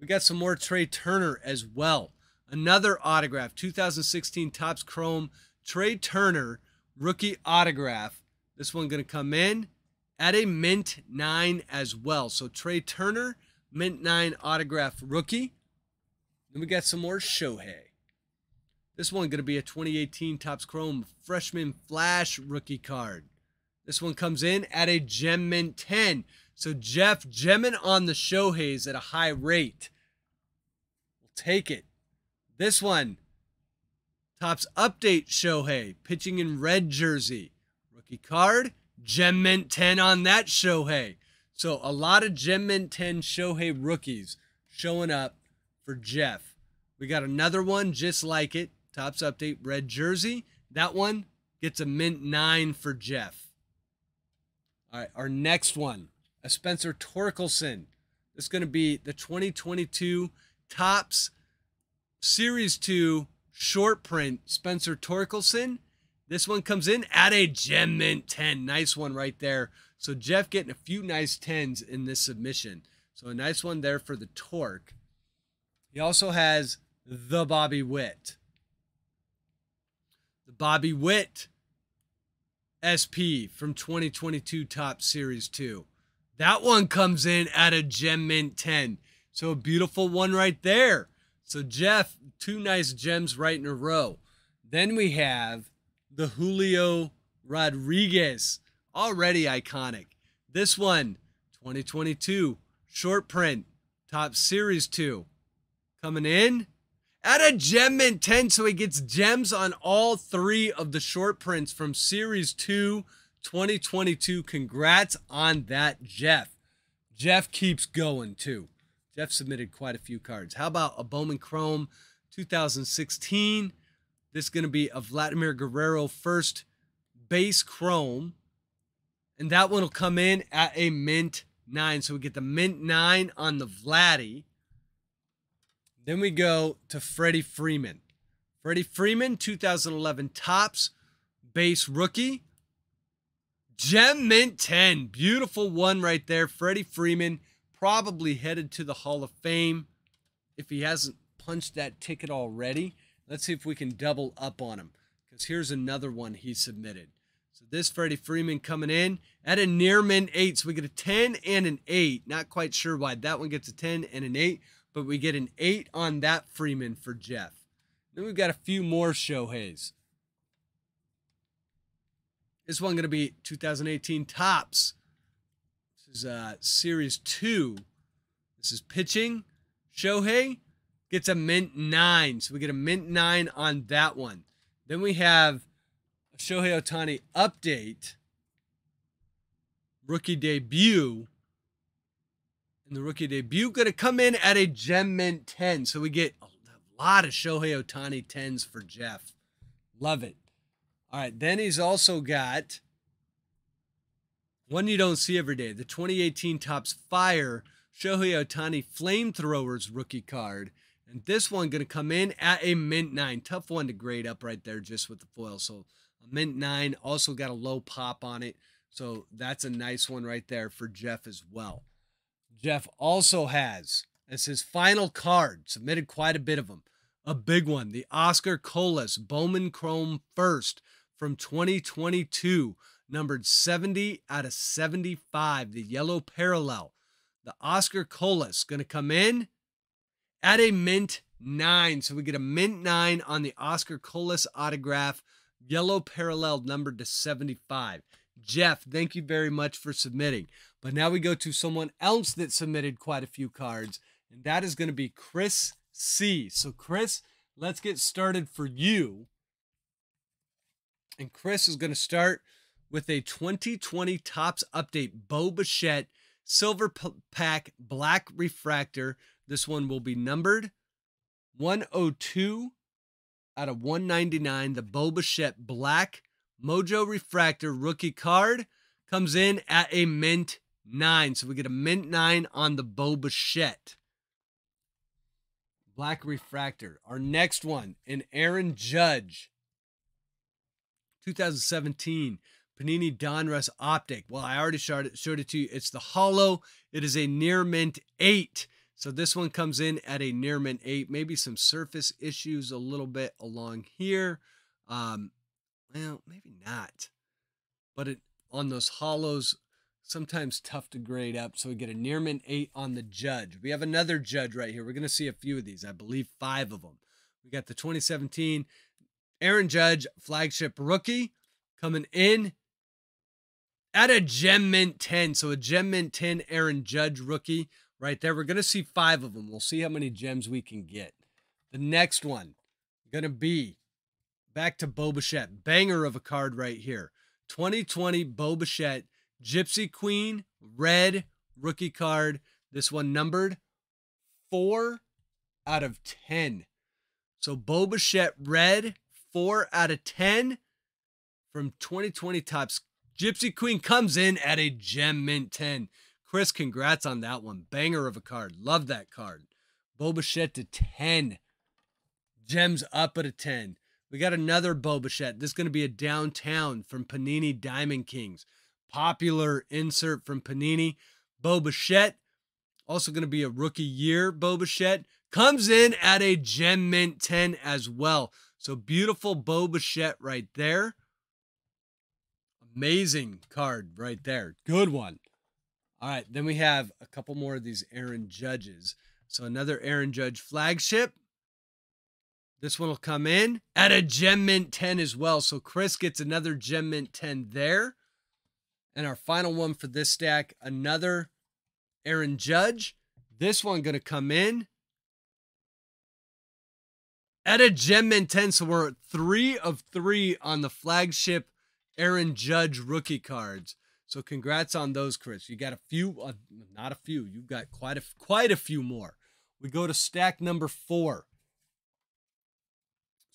We got some more Trey Turner as well. Another autograph, two thousand sixteen Topps Chrome Trey Turner rookie autograph. This one going to come in at a mint nine as well. So Trey Turner, mint nine autograph rookie. Then we got some more Shohei. This one going to be a twenty eighteen Topps Chrome freshman flash rookie card. This one comes in at a gem mint ten. So Jeff gemming on the Shoheis at a high rate. We'll take it. This one, Topps update Shohei, pitching in red jersey. Rookie card, Gem Mint ten on that Shohei. So a lot of Gem Mint ten Shohei rookies showing up for Jeff. We got another one just like it. Topps Update red jersey. That one gets a Mint nine for Jeff. All right, our next one, a Spencer Torkelson. It's going to be the twenty twenty-two Topps Series two short print Spencer Torkelson. This one comes in at a Gem Mint ten. Nice one right there. So Jeff getting a few nice tens in this submission. So a nice one there for the Torque. He also has the Bobby Witt. The Bobby Witt S P from twenty twenty-two Topps Series two. That one comes in at a Gem Mint ten. So a beautiful one right there. So Jeff, two nice gems right in a row. Then we have the Julio Rodriguez, already iconic. This one, twenty twenty-two, short print, Topps Series two. Coming in at a Gem Mint ten, so he gets gems on all three of the short prints from Series two, twenty twenty-two. Congrats on that, Jeff. Jeff keeps going, too. Jeff submitted quite a few cards. How about a Bowman Chrome two thousand sixteen? This is going to be a Vladimir Guerrero first base Chrome. And that one will come in at a Mint nine. So we get the Mint nine on the Vladdy. Then we go to Freddie Freeman. Freddie Freeman, two thousand eleven Topps base rookie. Gem Mint ten. Beautiful one right there. Freddie Freeman probably headed to the Hall of Fame if he hasn't punched that ticket already. Let's see if we can double up on him, because here's another one he submitted. So this Freddie Freeman coming in at a near mint eight. So we get a ten and an eight. Not quite sure why that one gets a ten and an eight, but we get an eight on that Freeman for Jeff. Then we've got a few more Shoheis. This one going to be twenty eighteen Topps. This is uh, Series two. This is pitching. Shohei gets a Mint nine. So we get a Mint nine on that one. Then we have a Shohei Ohtani update. Rookie debut. And the rookie debut going to come in at a Gem Mint ten. So we get a lot of Shohei Ohtani tens for Jeff. Love it. All right, then he's also got one you don't see every day, the twenty eighteen Topps Fire Shohei Ohtani Flamethrowers rookie card. And this one going to come in at a Mint nine. Tough one to grade up right there just with the foil. So a Mint nine, also got a low pop on it. So that's a nice one right there for Jeff as well. Jeff also has, as his final card, submitted quite a bit of them, a big one, the Oscar Colas Bowman Chrome first from twenty twenty-two, numbered seventy out of seventy-five, the yellow parallel. The Oscar Colas going to come in at a Mint nine. So we get a Mint nine on the Oscar Colas autograph, yellow parallel, numbered to seventy-five. Jeff, thank you very much for submitting. But now we go to someone else that submitted quite a few cards, and that is going to be Chris C. So Chris, let's get started for you. And Chris is going to start with a twenty twenty Topps Update Bo Bichette Silver Pack Black Refractor. This one will be numbered one oh two out of one ninety-nine. The Bo Bichette Black Mojo Refractor rookie card comes in at a Mint nine. So we get a Mint nine on the Bo Bichette Black Refractor. Our next one, an Aaron Judge twenty seventeen. Panini Donruss Optic. Well, I already showed it, showed it to you. It's the hollow. It is a near mint eight. So this one comes in at a near mint eight. Maybe some surface issues a little bit along here. Um, well, maybe not. But it, on those hollows, sometimes tough to grade up. So we get a near mint eight on the Judge. We have another Judge right here. We're going to see a few of these. I believe five of them. We got the twenty seventeen Aaron Judge flagship rookie coming in at a Gem Mint ten. So a Gem Mint ten Aaron Judge rookie right there. We're going to see five of them. We'll see how many gems we can get. The next one going to be back to Bo Bichette. Banger of a card right here. twenty twenty Bo Bichette, Gypsy Queen, red rookie card. This one numbered four out of ten. So Bo Bichette red, four out of ten from twenty twenty Topps. Gypsy Queen comes in at a gem mint ten. Chris, congrats on that one. Banger of a card. Love that card. Bo Bichette to ten. Gems up at a ten. We got another Bo Bichette. This is going to be a downtown from Panini Diamond Kings. Popular insert from Panini. Bo Bichette, also going to be a rookie year Bo Bichette, comes in at a gem mint ten as well. So beautiful Bo Bichette right there. Amazing card right there. Good one. All right, then we have a couple more of these Aaron Judges. So another Aaron Judge flagship. This one will come in at a gem mint ten as well. So Chris gets another gem mint ten there. And our final one for this stack, another Aaron Judge. This one going to come in at a gem mint ten. So we're at three of three on the flagship Aaron Judge rookie cards. So congrats on those, Chris. You got a few, uh, not a few. You've got quite a, quite a few more. We go to stack number four.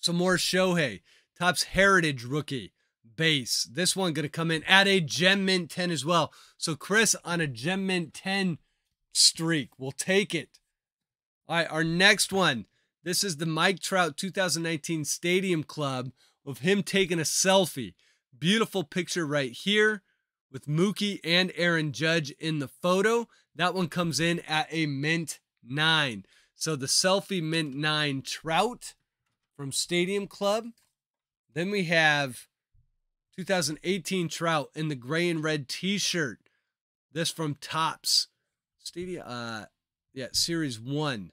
Some more Shohei, Topps Heritage rookie base. This one going to come in at a gem mint ten as well. So Chris on a gem mint ten streak. We'll take it. All right, our next one. This is the Mike Trout two thousand nineteen Stadium Club of him taking a selfie. Beautiful picture right here with Mookie and Aaron Judge in the photo. That one comes in at a mint nine. So the selfie mint nine Trout from Stadium Club. Then we have two thousand eighteen Trout in the gray and red t-shirt. This from Topps. Stadium, uh, yeah, Series one.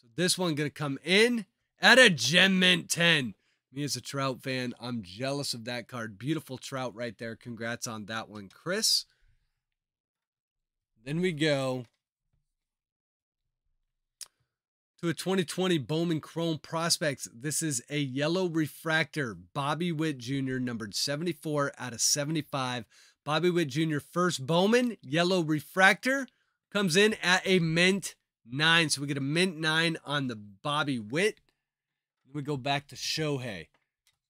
So this one going to come in at a gem mint ten. Me as a Trout fan, I'm jealous of that card. Beautiful Trout right there. Congrats on that one, Chris. Then we go to a twenty twenty Bowman Chrome Prospects. This is a yellow refractor, Bobby Witt Junior, numbered seventy-four out of seventy-five. Bobby Witt Junior, first Bowman, yellow refractor, comes in at a mint nine. So we get a mint nine on the Bobby Witt. Then we go back to Shohei.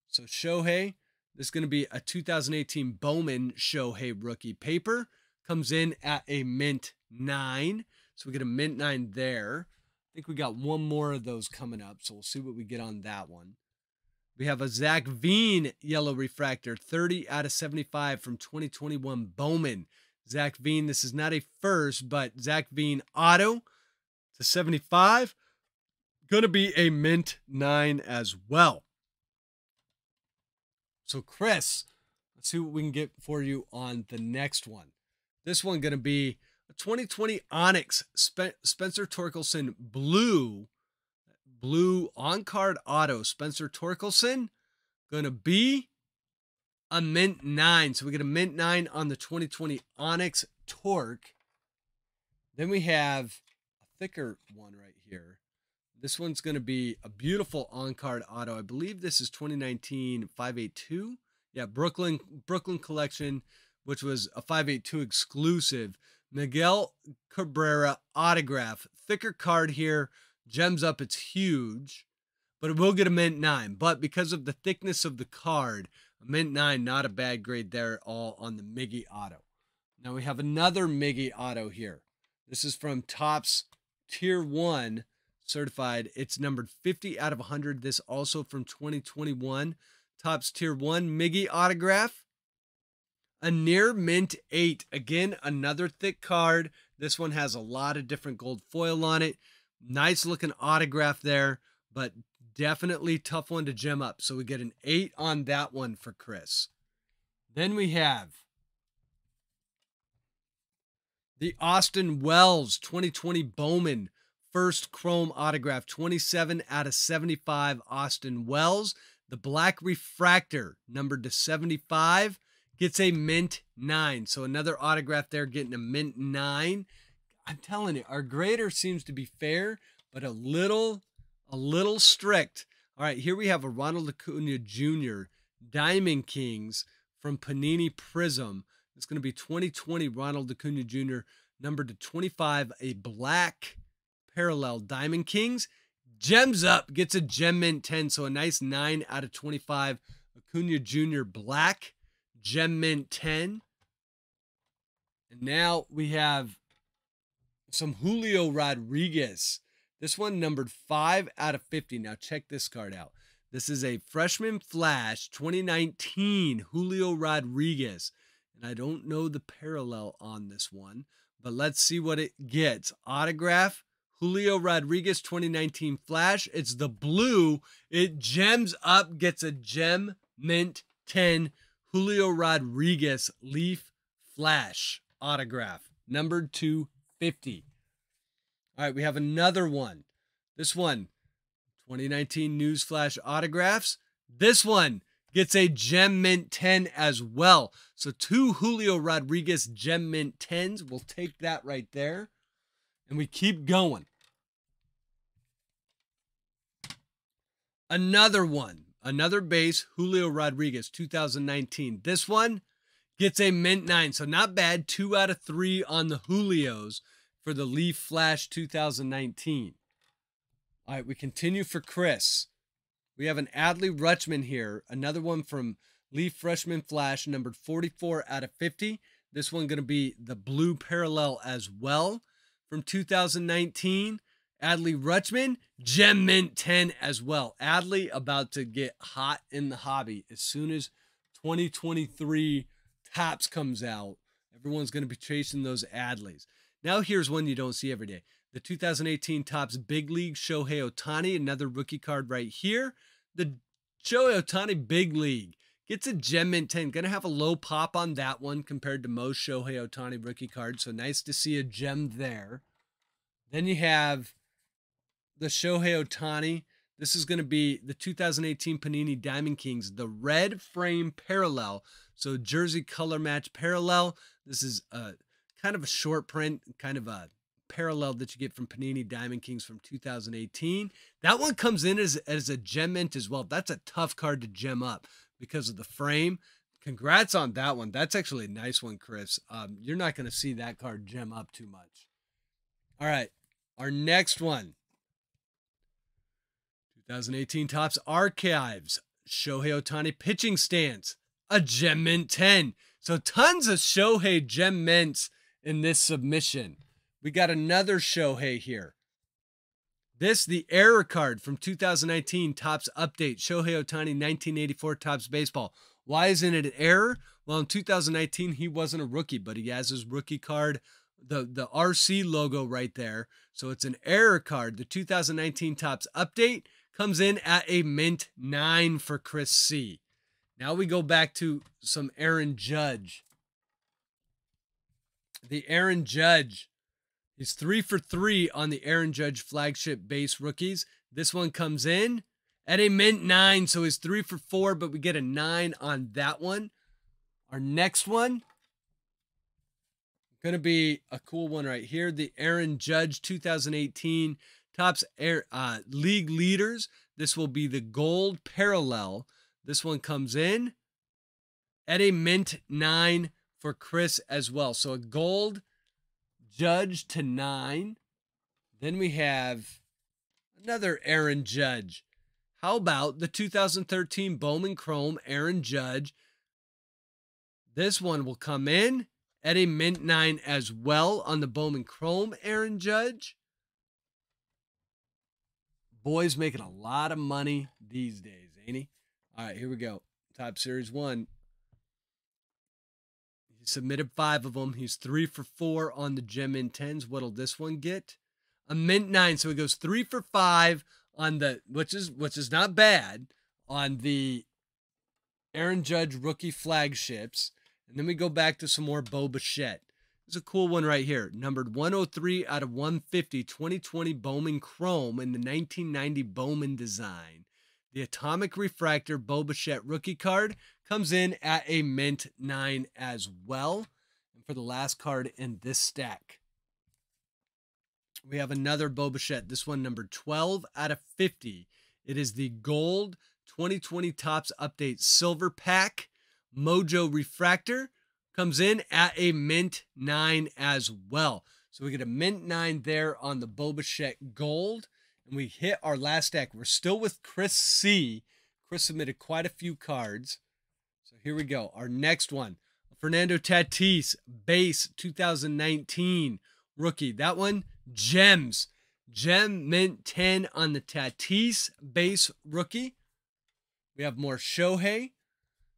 So Shohei, this is going to be a two thousand eighteen Bowman Shohei rookie paper, comes in at a mint nine. So we get a mint nine there. I think we got one more of those coming up, so we'll see what we get on that one. We have a Zach Veen yellow refractor, thirty out of seventy-five from twenty twenty-one Bowman. Zach Veen, this is not a first, but Zach Veen auto to seventy-five. Going to be a mint nine as well. So, Chris, let's see what we can get for you on the next one. This one going to be twenty twenty Onyx Spe Spencer Torkelson blue blue on card auto. Spencer Torkelson gonna be a mint nine, so we get a mint nine on the twenty twenty Onyx Torque. Then we have a thicker one right here. This one's gonna be a beautiful on card auto. I believe this is twenty nineteen five eighty-two. Yeah, Brooklyn Brooklyn collection, which was a five eighty-two exclusive. Miguel Cabrera autograph. Thicker card here. Gems up. It's huge. But it will get a mint nine. But because of the thickness of the card, a mint nine, not a bad grade there at all on the Miggy auto. Now we have another Miggy auto here. This is from Topps Tier one certified. It's numbered fifty out of one hundred. This also from twenty twenty-one. Topps Tier one Miggy autograph. A near mint eight. Again, another thick card. This one has a lot of different gold foil on it. Nice looking autograph there, but definitely tough one to gem up. So we get an eight on that one for Chris. Then we have the Austin Wells twenty twenty Bowman first chrome autograph. twenty-seven out of seventy-five Austin Wells. The black refractor numbered to seventy-five. Gets a mint nine. So another autograph there getting a mint nine. I'm telling you, our grader seems to be fair, but a little, a little strict. All right, here we have a Ronald Acuna Junior Diamond Kings from Panini Prism. It's going to be twenty twenty Ronald Acuna Junior, numbered to twenty-five, a black parallel Diamond Kings. Gems up, gets a gem mint ten, so a nice nine out of twenty-five. Acuna Junior black, gem mint ten. And now we have some Julio Rodriguez. This one numbered five out of fifty. Now check this card out. This is a Freshman Flash twenty nineteen Julio Rodriguez. And I don't know the parallel on this one, but let's see what it gets. Autograph, Julio Rodriguez twenty nineteen Flash. It's the blue. It gems up, gets a gem mint ten. Julio Rodriguez Leaf Flash autograph, numbered two fifty. All right, we have another one. This one, twenty nineteen News Flash autographs. This one gets a gem mint ten as well. So two Julio Rodriguez gem mint tens. We'll take that right there. And we keep going. Another one. Another base, Julio Rodriguez, two thousand nineteen. This one gets a mint nine. So not bad. Two out of three on the Julios for the Leaf Flash two thousand nineteen. All right, we continue for Chris. We have an Adley Rutschman here. Another one from Leaf Freshman Flash, numbered forty-four out of fifty. This one going to be the blue parallel as well. From two thousand nineteen, Adley Rutschman, gem mint ten as well. Adley about to get hot in the hobby. As soon as twenty twenty-three Topps comes out, everyone's going to be chasing those Adleys. Now here's one you don't see every day. The two thousand eighteen Topps Big League Shohei Ohtani, another rookie card right here. The Shohei Ohtani Big League gets a gem mint ten. Going to have a low pop on that one compared to most Shohei Ohtani rookie cards, so nice to see a gem there. Then you have the Shohei Ohtani. This is going to be the two thousand eighteen Panini Diamond Kings, the red frame parallel. So jersey color match parallel. This is a kind of a short print, kind of a parallel that you get from Panini Diamond Kings from two thousand eighteen. That one comes in as, as a gem mint as well. That's a tough card to gem up because of the frame. Congrats on that one. That's actually a nice one, Chris. Um, you're not going to see that card gem up too much. All right, our next one. twenty eighteen Topps Archives. Shohei Ohtani pitching stance. A gem mint ten. So tons of Shohei gem mints in this submission. We got another Shohei here. This, the error card from two thousand nineteen Topps Update, Shohei Ohtani nineteen eighty-four Topps Baseball. Why isn't it an error? Well, in two thousand nineteen, he wasn't a rookie, but he has his rookie card, the, the R C logo right there. So it's an error card. The two thousand nineteen Topps Update comes in at a mint nine for Chris C. Now we go back to some Aaron Judge. The Aaron Judge. He's three for three on the Aaron Judge flagship base rookies. This one comes in at a mint nine, so he's three for four, but we get a nine on that one. Our next one, going to be a cool one right here. The Aaron Judge two thousand eighteen Topps Air, uh, League Leaders. This will be the gold parallel. This one comes in at a mint nine for Chris as well. So a gold Judge to nine. Then we have another Aaron Judge. How about the two thousand thirteen Bowman Chrome Aaron Judge? This one will come in at a mint nine as well on the Bowman Chrome Aaron Judge. Boy's making a lot of money these days, ain't he? All right, here we go. Top Series one. He submitted five of them. He's three for four on the gem in tens. What'll this one get? A mint nine. So he goes three for five on the, which is which is not bad, on the Aaron Judge rookie flagships. And then we go back to some more Bo Bichette. There's a cool one right here. Numbered one oh three out of one fifty, twenty twenty Bowman Chrome in the nineteen ninety Bowman design. The Atomic Refractor Bo Bichette rookie card comes in at a mint nine as well. And for the last card in this stack, we have another Bo Bichette. This one, number twelve out of fifty. It is the gold twenty twenty Topps Update Silver Pack. Mojo Refractor comes in at a mint nine as well. So we get a mint nine there on the Bobachek Gold. And we hit our last deck. We're still with Chris C. Chris submitted quite a few cards. So here we go. Our next one. Fernando Tatis, base two thousand nineteen rookie. That one, gems. Gem mint ten on the Tatis base rookie. We have more Shohei.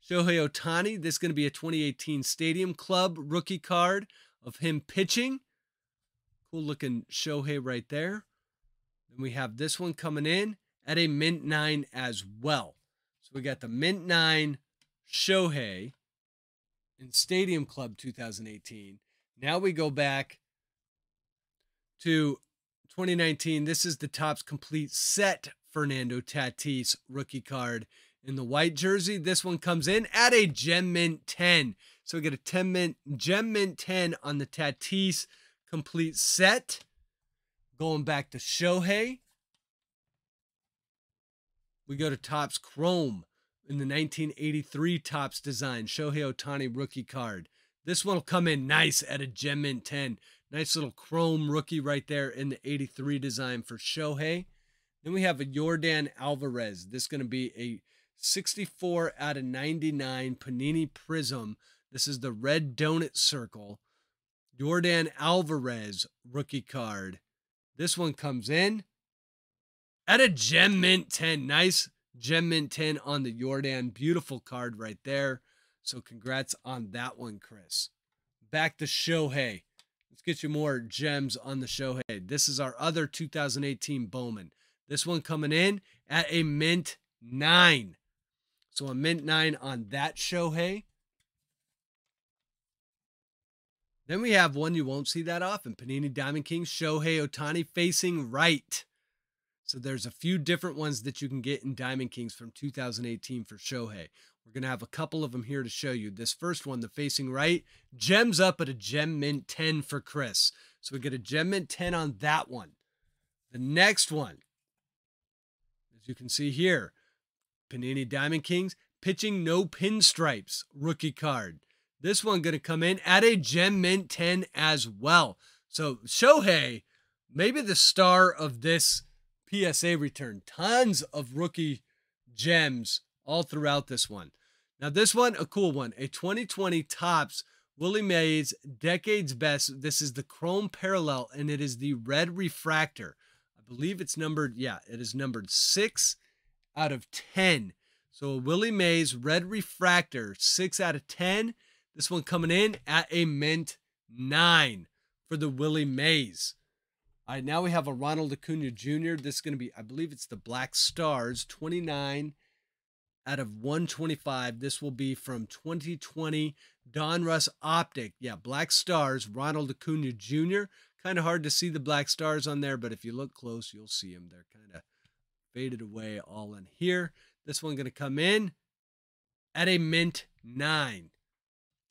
Shohei Ohtani. This is going to be a twenty eighteen Stadium Club rookie card of him pitching. Cool looking Shohei right there. And we have this one coming in at a mint nine as well. So we got the mint nine Shohei in Stadium Club two thousand eighteen. Now we go back to twenty nineteen. This is the Topps complete set Fernando Tatis rookie card in the white jersey. This one comes in at a gem mint ten. So we get a ten mint gem mint ten on the Tatis complete set. Going back to Shohei. We go to Topps Chrome in the nineteen eighty-three Topps design. Shohei Ohtani rookie card. This one will come in nice at a gem mint ten. Nice little chrome rookie right there in the eighty-three design for Shohei. Then we have a Yordan Alvarez. This is going to be a sixty-four out of ninety-nine Panini Prism. This is the red donut circle. Yordan Alvarez rookie card. This one comes in at a gem mint ten. Nice gem mint ten on the Yordan. Beautiful card right there. So congrats on that one, Chris. Back to Shohei. Let's get you more gems on the Shohei. This is our other two thousand eighteen Bowman. This one coming in at a mint nine. So a mint nine on that Shohei. Then we have one you won't see that often. Panini Diamond King Shohei Ohtani facing right. So there's a few different ones that you can get in Diamond Kings from two thousand eighteen for Shohei. We're going to have a couple of them here to show you. This first one, the facing right, gems up at a gem mint ten for Chris. So we get a gem mint ten on that one. The next one, as you can see here, Panini Diamond Kings, pitching no pinstripes, rookie card. This one going to come in at a gem mint ten as well. So Shohei, maybe the star of this P S A return. Tons of rookie gems all throughout this one. Now this one, a cool one. A twenty twenty Topps Willie Mays Decades Best. This is the Chrome Parallel, and it is the Red Refractor. I believe it's numbered, yeah, it is numbered six out of ten. So a Willie Mays Red Refractor, six out of ten. This one coming in at a mint nine for the Willie Mays. All right, now we have a Ronald Acuna Junior This is going to be, I believe it's the Black Stars, twenty-nine out of one twenty-five. This will be from twenty twenty Donruss Optic. Yeah, Black Stars, Ronald Acuna Junior Kind of hard to see the Black Stars on there, but if you look close, you'll see them. They're kind of faded away all in here. This one going to come in at a mint nine.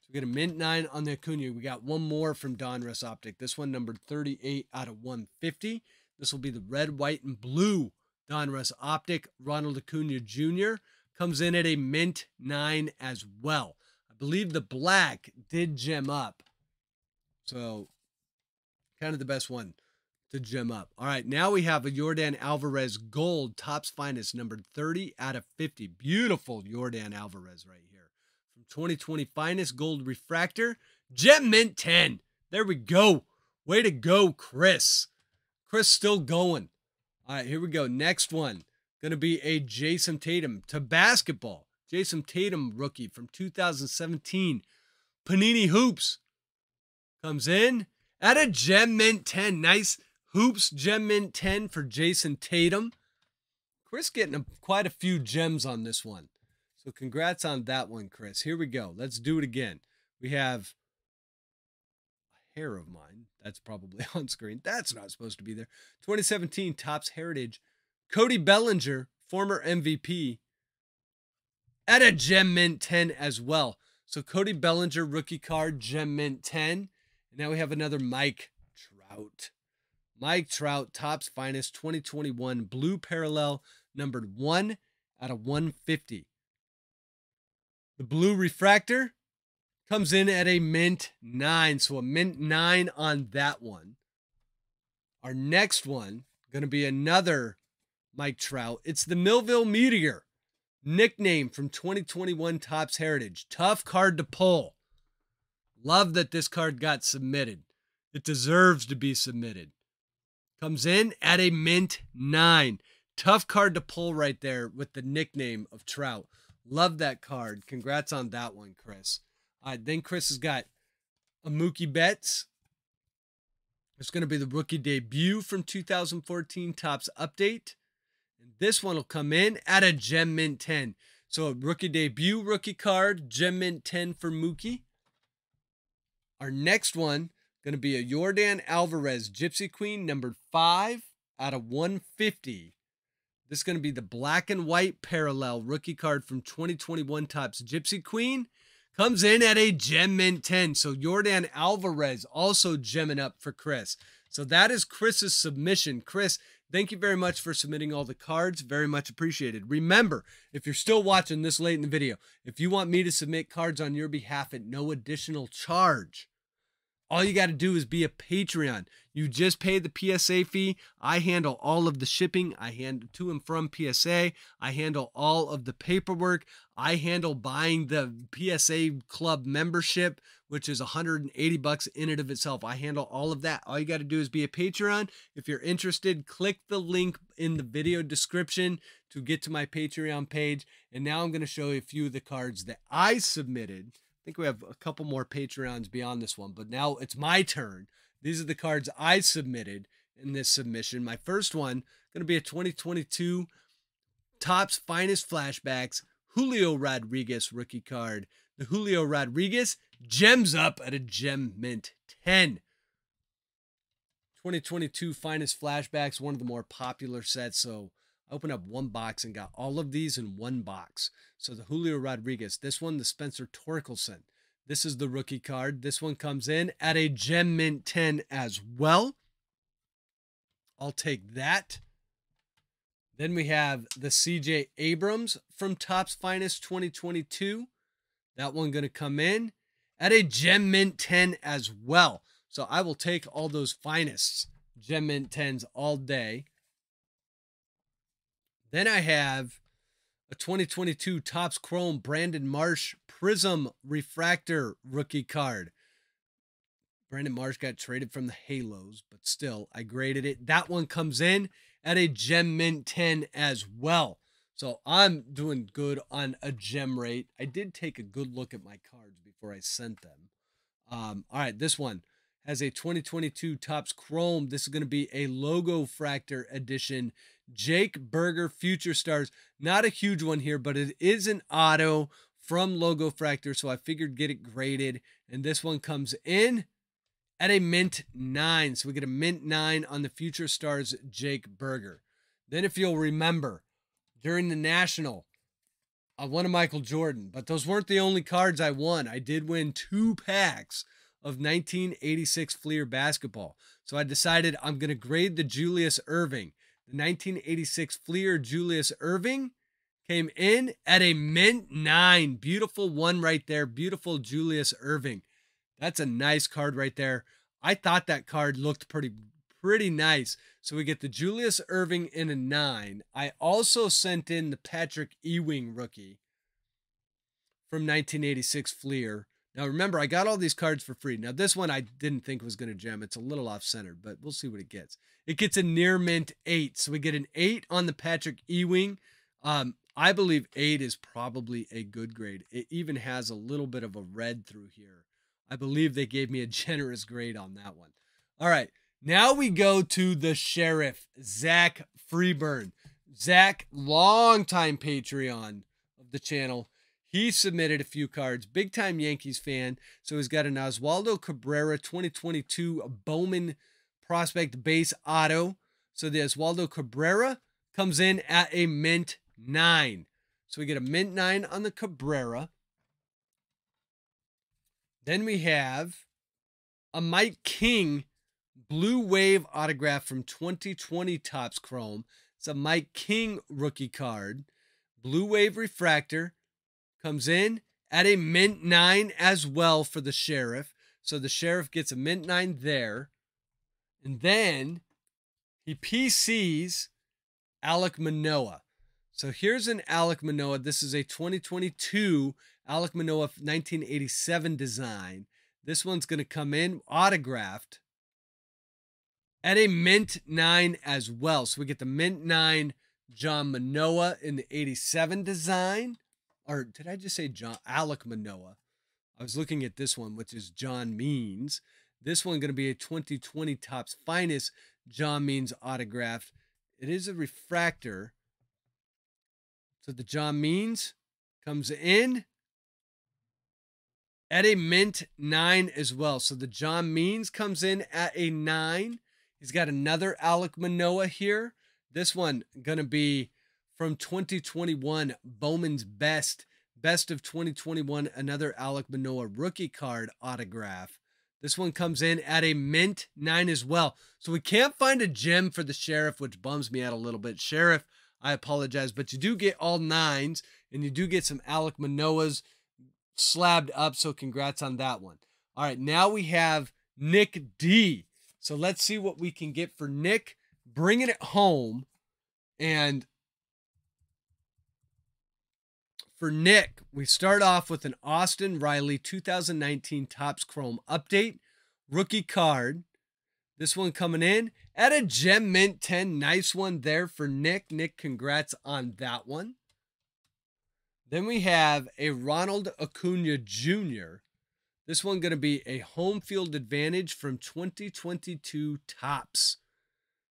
So we got a mint nine on the Acuna. We got one more from Donruss Optic. This one numbered thirty-eight out of one fifty. This will be the red, white, and blue Donruss Optic. Ronald Acuna Junior comes in at a mint nine as well. I believe the black did gem up. So kind of the best one to gem up. All right, now we have a Yordan Alvarez Gold, Topps Finest, numbered thirty out of fifty. Beautiful Yordan Alvarez right here. twenty twenty Finest Gold Refractor, gem mint ten. There we go. Way to go, Chris. Chris still going. All right, here we go. Next one, going to be a Jason Tatum to basketball. Jason Tatum rookie from two thousand seventeen. Panini Hoops comes in at a gem mint ten. Nice Hoops gem mint ten for Jason Tatum. Chris getting a, quite a few gems on this one. So congrats on that one, Chris. Here we go. Let's do it again. We have a hair of mine. That's probably on screen. That's not supposed to be there. twenty seventeen Topps Heritage. Cody Bellinger, former M V P, at a gem mint ten as well. So Cody Bellinger, rookie card, gem mint ten. And now we have another Mike Trout. Mike Trout, Topps Finest, twenty twenty-one Blue Parallel, numbered one out of one fifty. The blue refractor comes in at a mint nine. So a mint nine on that one. Our next one, going to be another Mike Trout. It's the Millville Meteor, nickname from twenty twenty-one Topps Heritage. Tough card to pull. Love that this card got submitted. It deserves to be submitted. Comes in at a mint nine. Tough card to pull right there with the nickname of Trout. Love that card. Congrats on that one, Chris. All right, then Chris has got a Mookie Betts. It's going to be the rookie debut from two thousand fourteen Topps Update. And this one will come in at a Gem Mint ten. So a rookie debut, rookie card, Gem Mint ten for Mookie. Our next one, going to be a Yordan Alvarez, Gypsy Queen, numbered five out of one fifty. This is going to be the black and white parallel rookie card from twenty twenty-one Topps Gypsy Queen. Comes in at a Gem Mint ten. So Yordan Alvarez also gemming up for Chris. So that is Chris's submission. Chris, thank you very much for submitting all the cards. Very much appreciated. Remember, if you're still watching this late in the video, if you want me to submit cards on your behalf at no additional charge, all you got to do is be a Patreon. You just pay the P S A fee. I handle all of the shipping. I handle to and from P S A. I handle all of the paperwork. I handle buying the P S A club membership, which is one hundred eighty bucks in and of itself. I handle all of that. All you got to do is be a Patreon. If you're interested, click the link in the video description to get to my Patreon page. And now I'm going to show you a few of the cards that I submitted. I think we have a couple more Patreons beyond this one, but now it's my turn. These are the cards I submitted in this submission. My first one going to be a twenty twenty-two Topps Finest Flashbacks Julio Rodriguez rookie card. The Julio Rodriguez gems up at a Gem Mint ten. twenty twenty-two Finest Flashbacks, one of the more popular sets, so I opened up one box and got all of these in one box. So the Julio Rodriguez, this one, the Spencer Torkelson. This is the rookie card. This one comes in at a Gem Mint ten as well. I'll take that. Then we have the C J Abrams from Topps Finest twenty twenty-two. That one going to come in at a Gem Mint ten as well. So I will take all those Finest Gem Mint tens all day. Then I have a twenty twenty-two Topps Chrome Brandon Marsh Prism Refractor rookie card. Brandon Marsh got traded from the Halos, but still, I graded it. That one comes in at a Gem Mint ten as well. So I'm doing good on a gem rate. I did take a good look at my cards before I sent them. Um, all right, this one has a twenty twenty-two Topps Chrome. This is going to be a Logo Fractor edition. Jake Berger Future Stars. Not a huge one here, but it is an auto from Logo Fractor, so I figured get it graded. And this one comes in at a mint nine. So we get a mint nine on the Future Stars Jake Berger. Then if you'll remember, during the National, I won a Michael Jordan, but those weren't the only cards I won. I did win two packs of nineteen eighty-six Fleer basketball. So I decided I'm going to grade the Julius Irving. The nineteen eighty-six Fleer Julius Irving came in at a mint nine. Beautiful one right there. Beautiful Julius Irving. That's a nice card right there. I thought that card looked pretty, pretty nice. So we get the Julius Irving in a nine. I also sent in the Patrick Ewing rookie from nineteen eighty-six Fleer. Now, remember, I got all these cards for free. Now, this one I didn't think was going to gem. It's a little off-centered, but we'll see what it gets. It gets a near mint eight. So we get an eight on the Patrick Ewing. Um, I believe eight is probably a good grade. It even has a little bit of a red through here. I believe they gave me a generous grade on that one. All right. Now we go to the Sheriff, Zach Freeburn. Zach, longtime Patreon of the channel. He submitted a few cards, big-time Yankees fan. So he's got an Oswaldo Cabrera twenty twenty-two Bowman Prospect Base Auto. So the Oswaldo Cabrera comes in at a mint nine. So we get a mint nine on the Cabrera. Then we have a Mike King Blue Wave autograph from twenty twenty Topps Chrome. It's a Mike King rookie card. Blue Wave Refractor. Comes in at a mint nine as well for the Sheriff. So the Sheriff gets a mint nine there. And then he P Cs Alek Manoah. So here's an Alek Manoah. This is a twenty twenty-two Alek Manoah nineteen eighty-seven design. This one's going to come in autographed at a mint nine as well. So we get the mint nine Ja Manoah in the eighty-seven design. Or did I just say John Alek Manoah? I was looking at this one, which is John Means. This one going to be a twenty twenty Topps Finest John Means autographed. It is a refractor. So the John Means comes in at a mint nine as well. So the John Means comes in at a nine. He's got another Alek Manoah here. This one going to be from twenty twenty-one, Bowman's Best. Best of twenty twenty-one, another Alek Manoah rookie card autograph. This one comes in at a mint nine as well. So we can't find a gem for the Sheriff, which bums me out a little bit. Sheriff, I apologize, but you do get all nines, and you do get some Alek Manoahs slabbed up, so congrats on that one. All right, now we have Nick D. So let's see what we can get for Nick, bringing it home. And for Nick, we start off with an Austin Riley two thousand nineteen Topps Chrome Update rookie card. This one coming in at a gem mint ten. Nice one there for Nick. Nick, congrats on that one. Then we have a Ronald Acuna Junior This one going to be a home field advantage from twenty twenty-two Topps.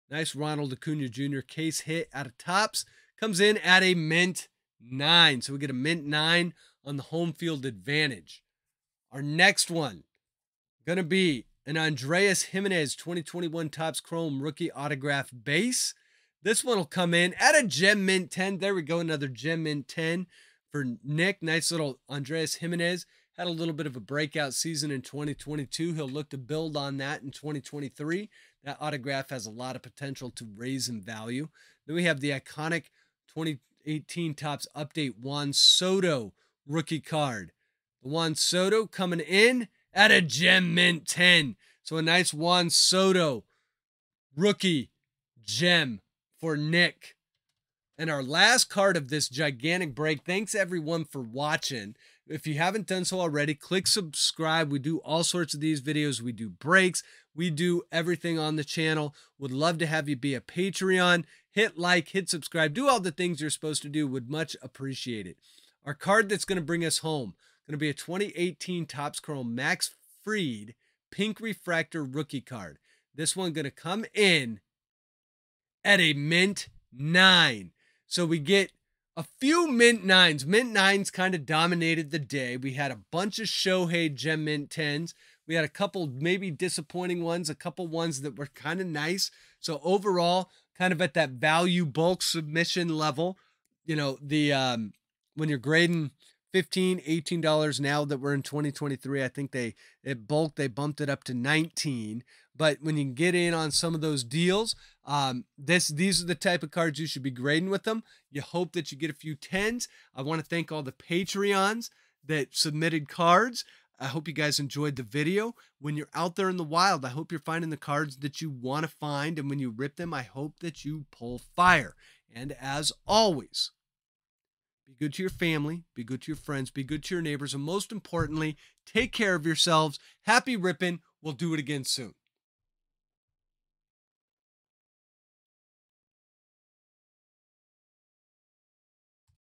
Nice Ronald Acuna Junior case hit out of Topps. Comes in at a mint nine. So we get a mint nine on the home field advantage. Our next one going to be an Andrés Giménez twenty twenty-one Topps Chrome rookie autograph base. This one will come in at a gem mint ten. There we go. Another gem mint ten for Nick. Nice little Andrés Giménez. Had a little bit of a breakout season in twenty twenty-two. He'll look to build on that in twenty twenty-three. That autograph has a lot of potential to raise in value. Then we have the iconic twenty eighteen Topps Update Juan Soto rookie card. The Juan Soto coming in at a gem mint ten. So a nice Juan Soto rookie gem for Nick. And our last card of this gigantic break. Thanks everyone for watching. If you haven't done so already, click subscribe. We do all sorts of these videos. We do breaks. We do everything on the channel. Would love to have you be a Patreon. Hit like, hit subscribe. Do all the things you're supposed to do. Would much appreciate it. Our card that's going to bring us home, going to be a twenty eighteen Topps Chrome Max Fried Pink Refractor rookie card. This one going to come in at a mint nine. So we get a few mint nines. Mint nines kind of dominated the day. We had a bunch of Shohei gem mint tens. We had a couple maybe disappointing ones, a couple ones that were kind of nice. So overall, kind of at that value bulk submission level, you know, the um, when you're grading fifteen, eighteen dollars now that we're in twenty twenty-three, I think they it bulked, they bumped it up to nineteen. But when you can get in on some of those deals, um, this these are the type of cards you should be grading with them. You hope that you get a few tens. I want to thank all the Patreons that submitted cards. I hope you guys enjoyed the video. When you're out there in the wild, I hope you're finding the cards that you want to find. And when you rip them, I hope that you pull fire. And as always, be good to your family, be good to your friends, be good to your neighbors, and most importantly, take care of yourselves. Happy ripping. We'll do it again soon.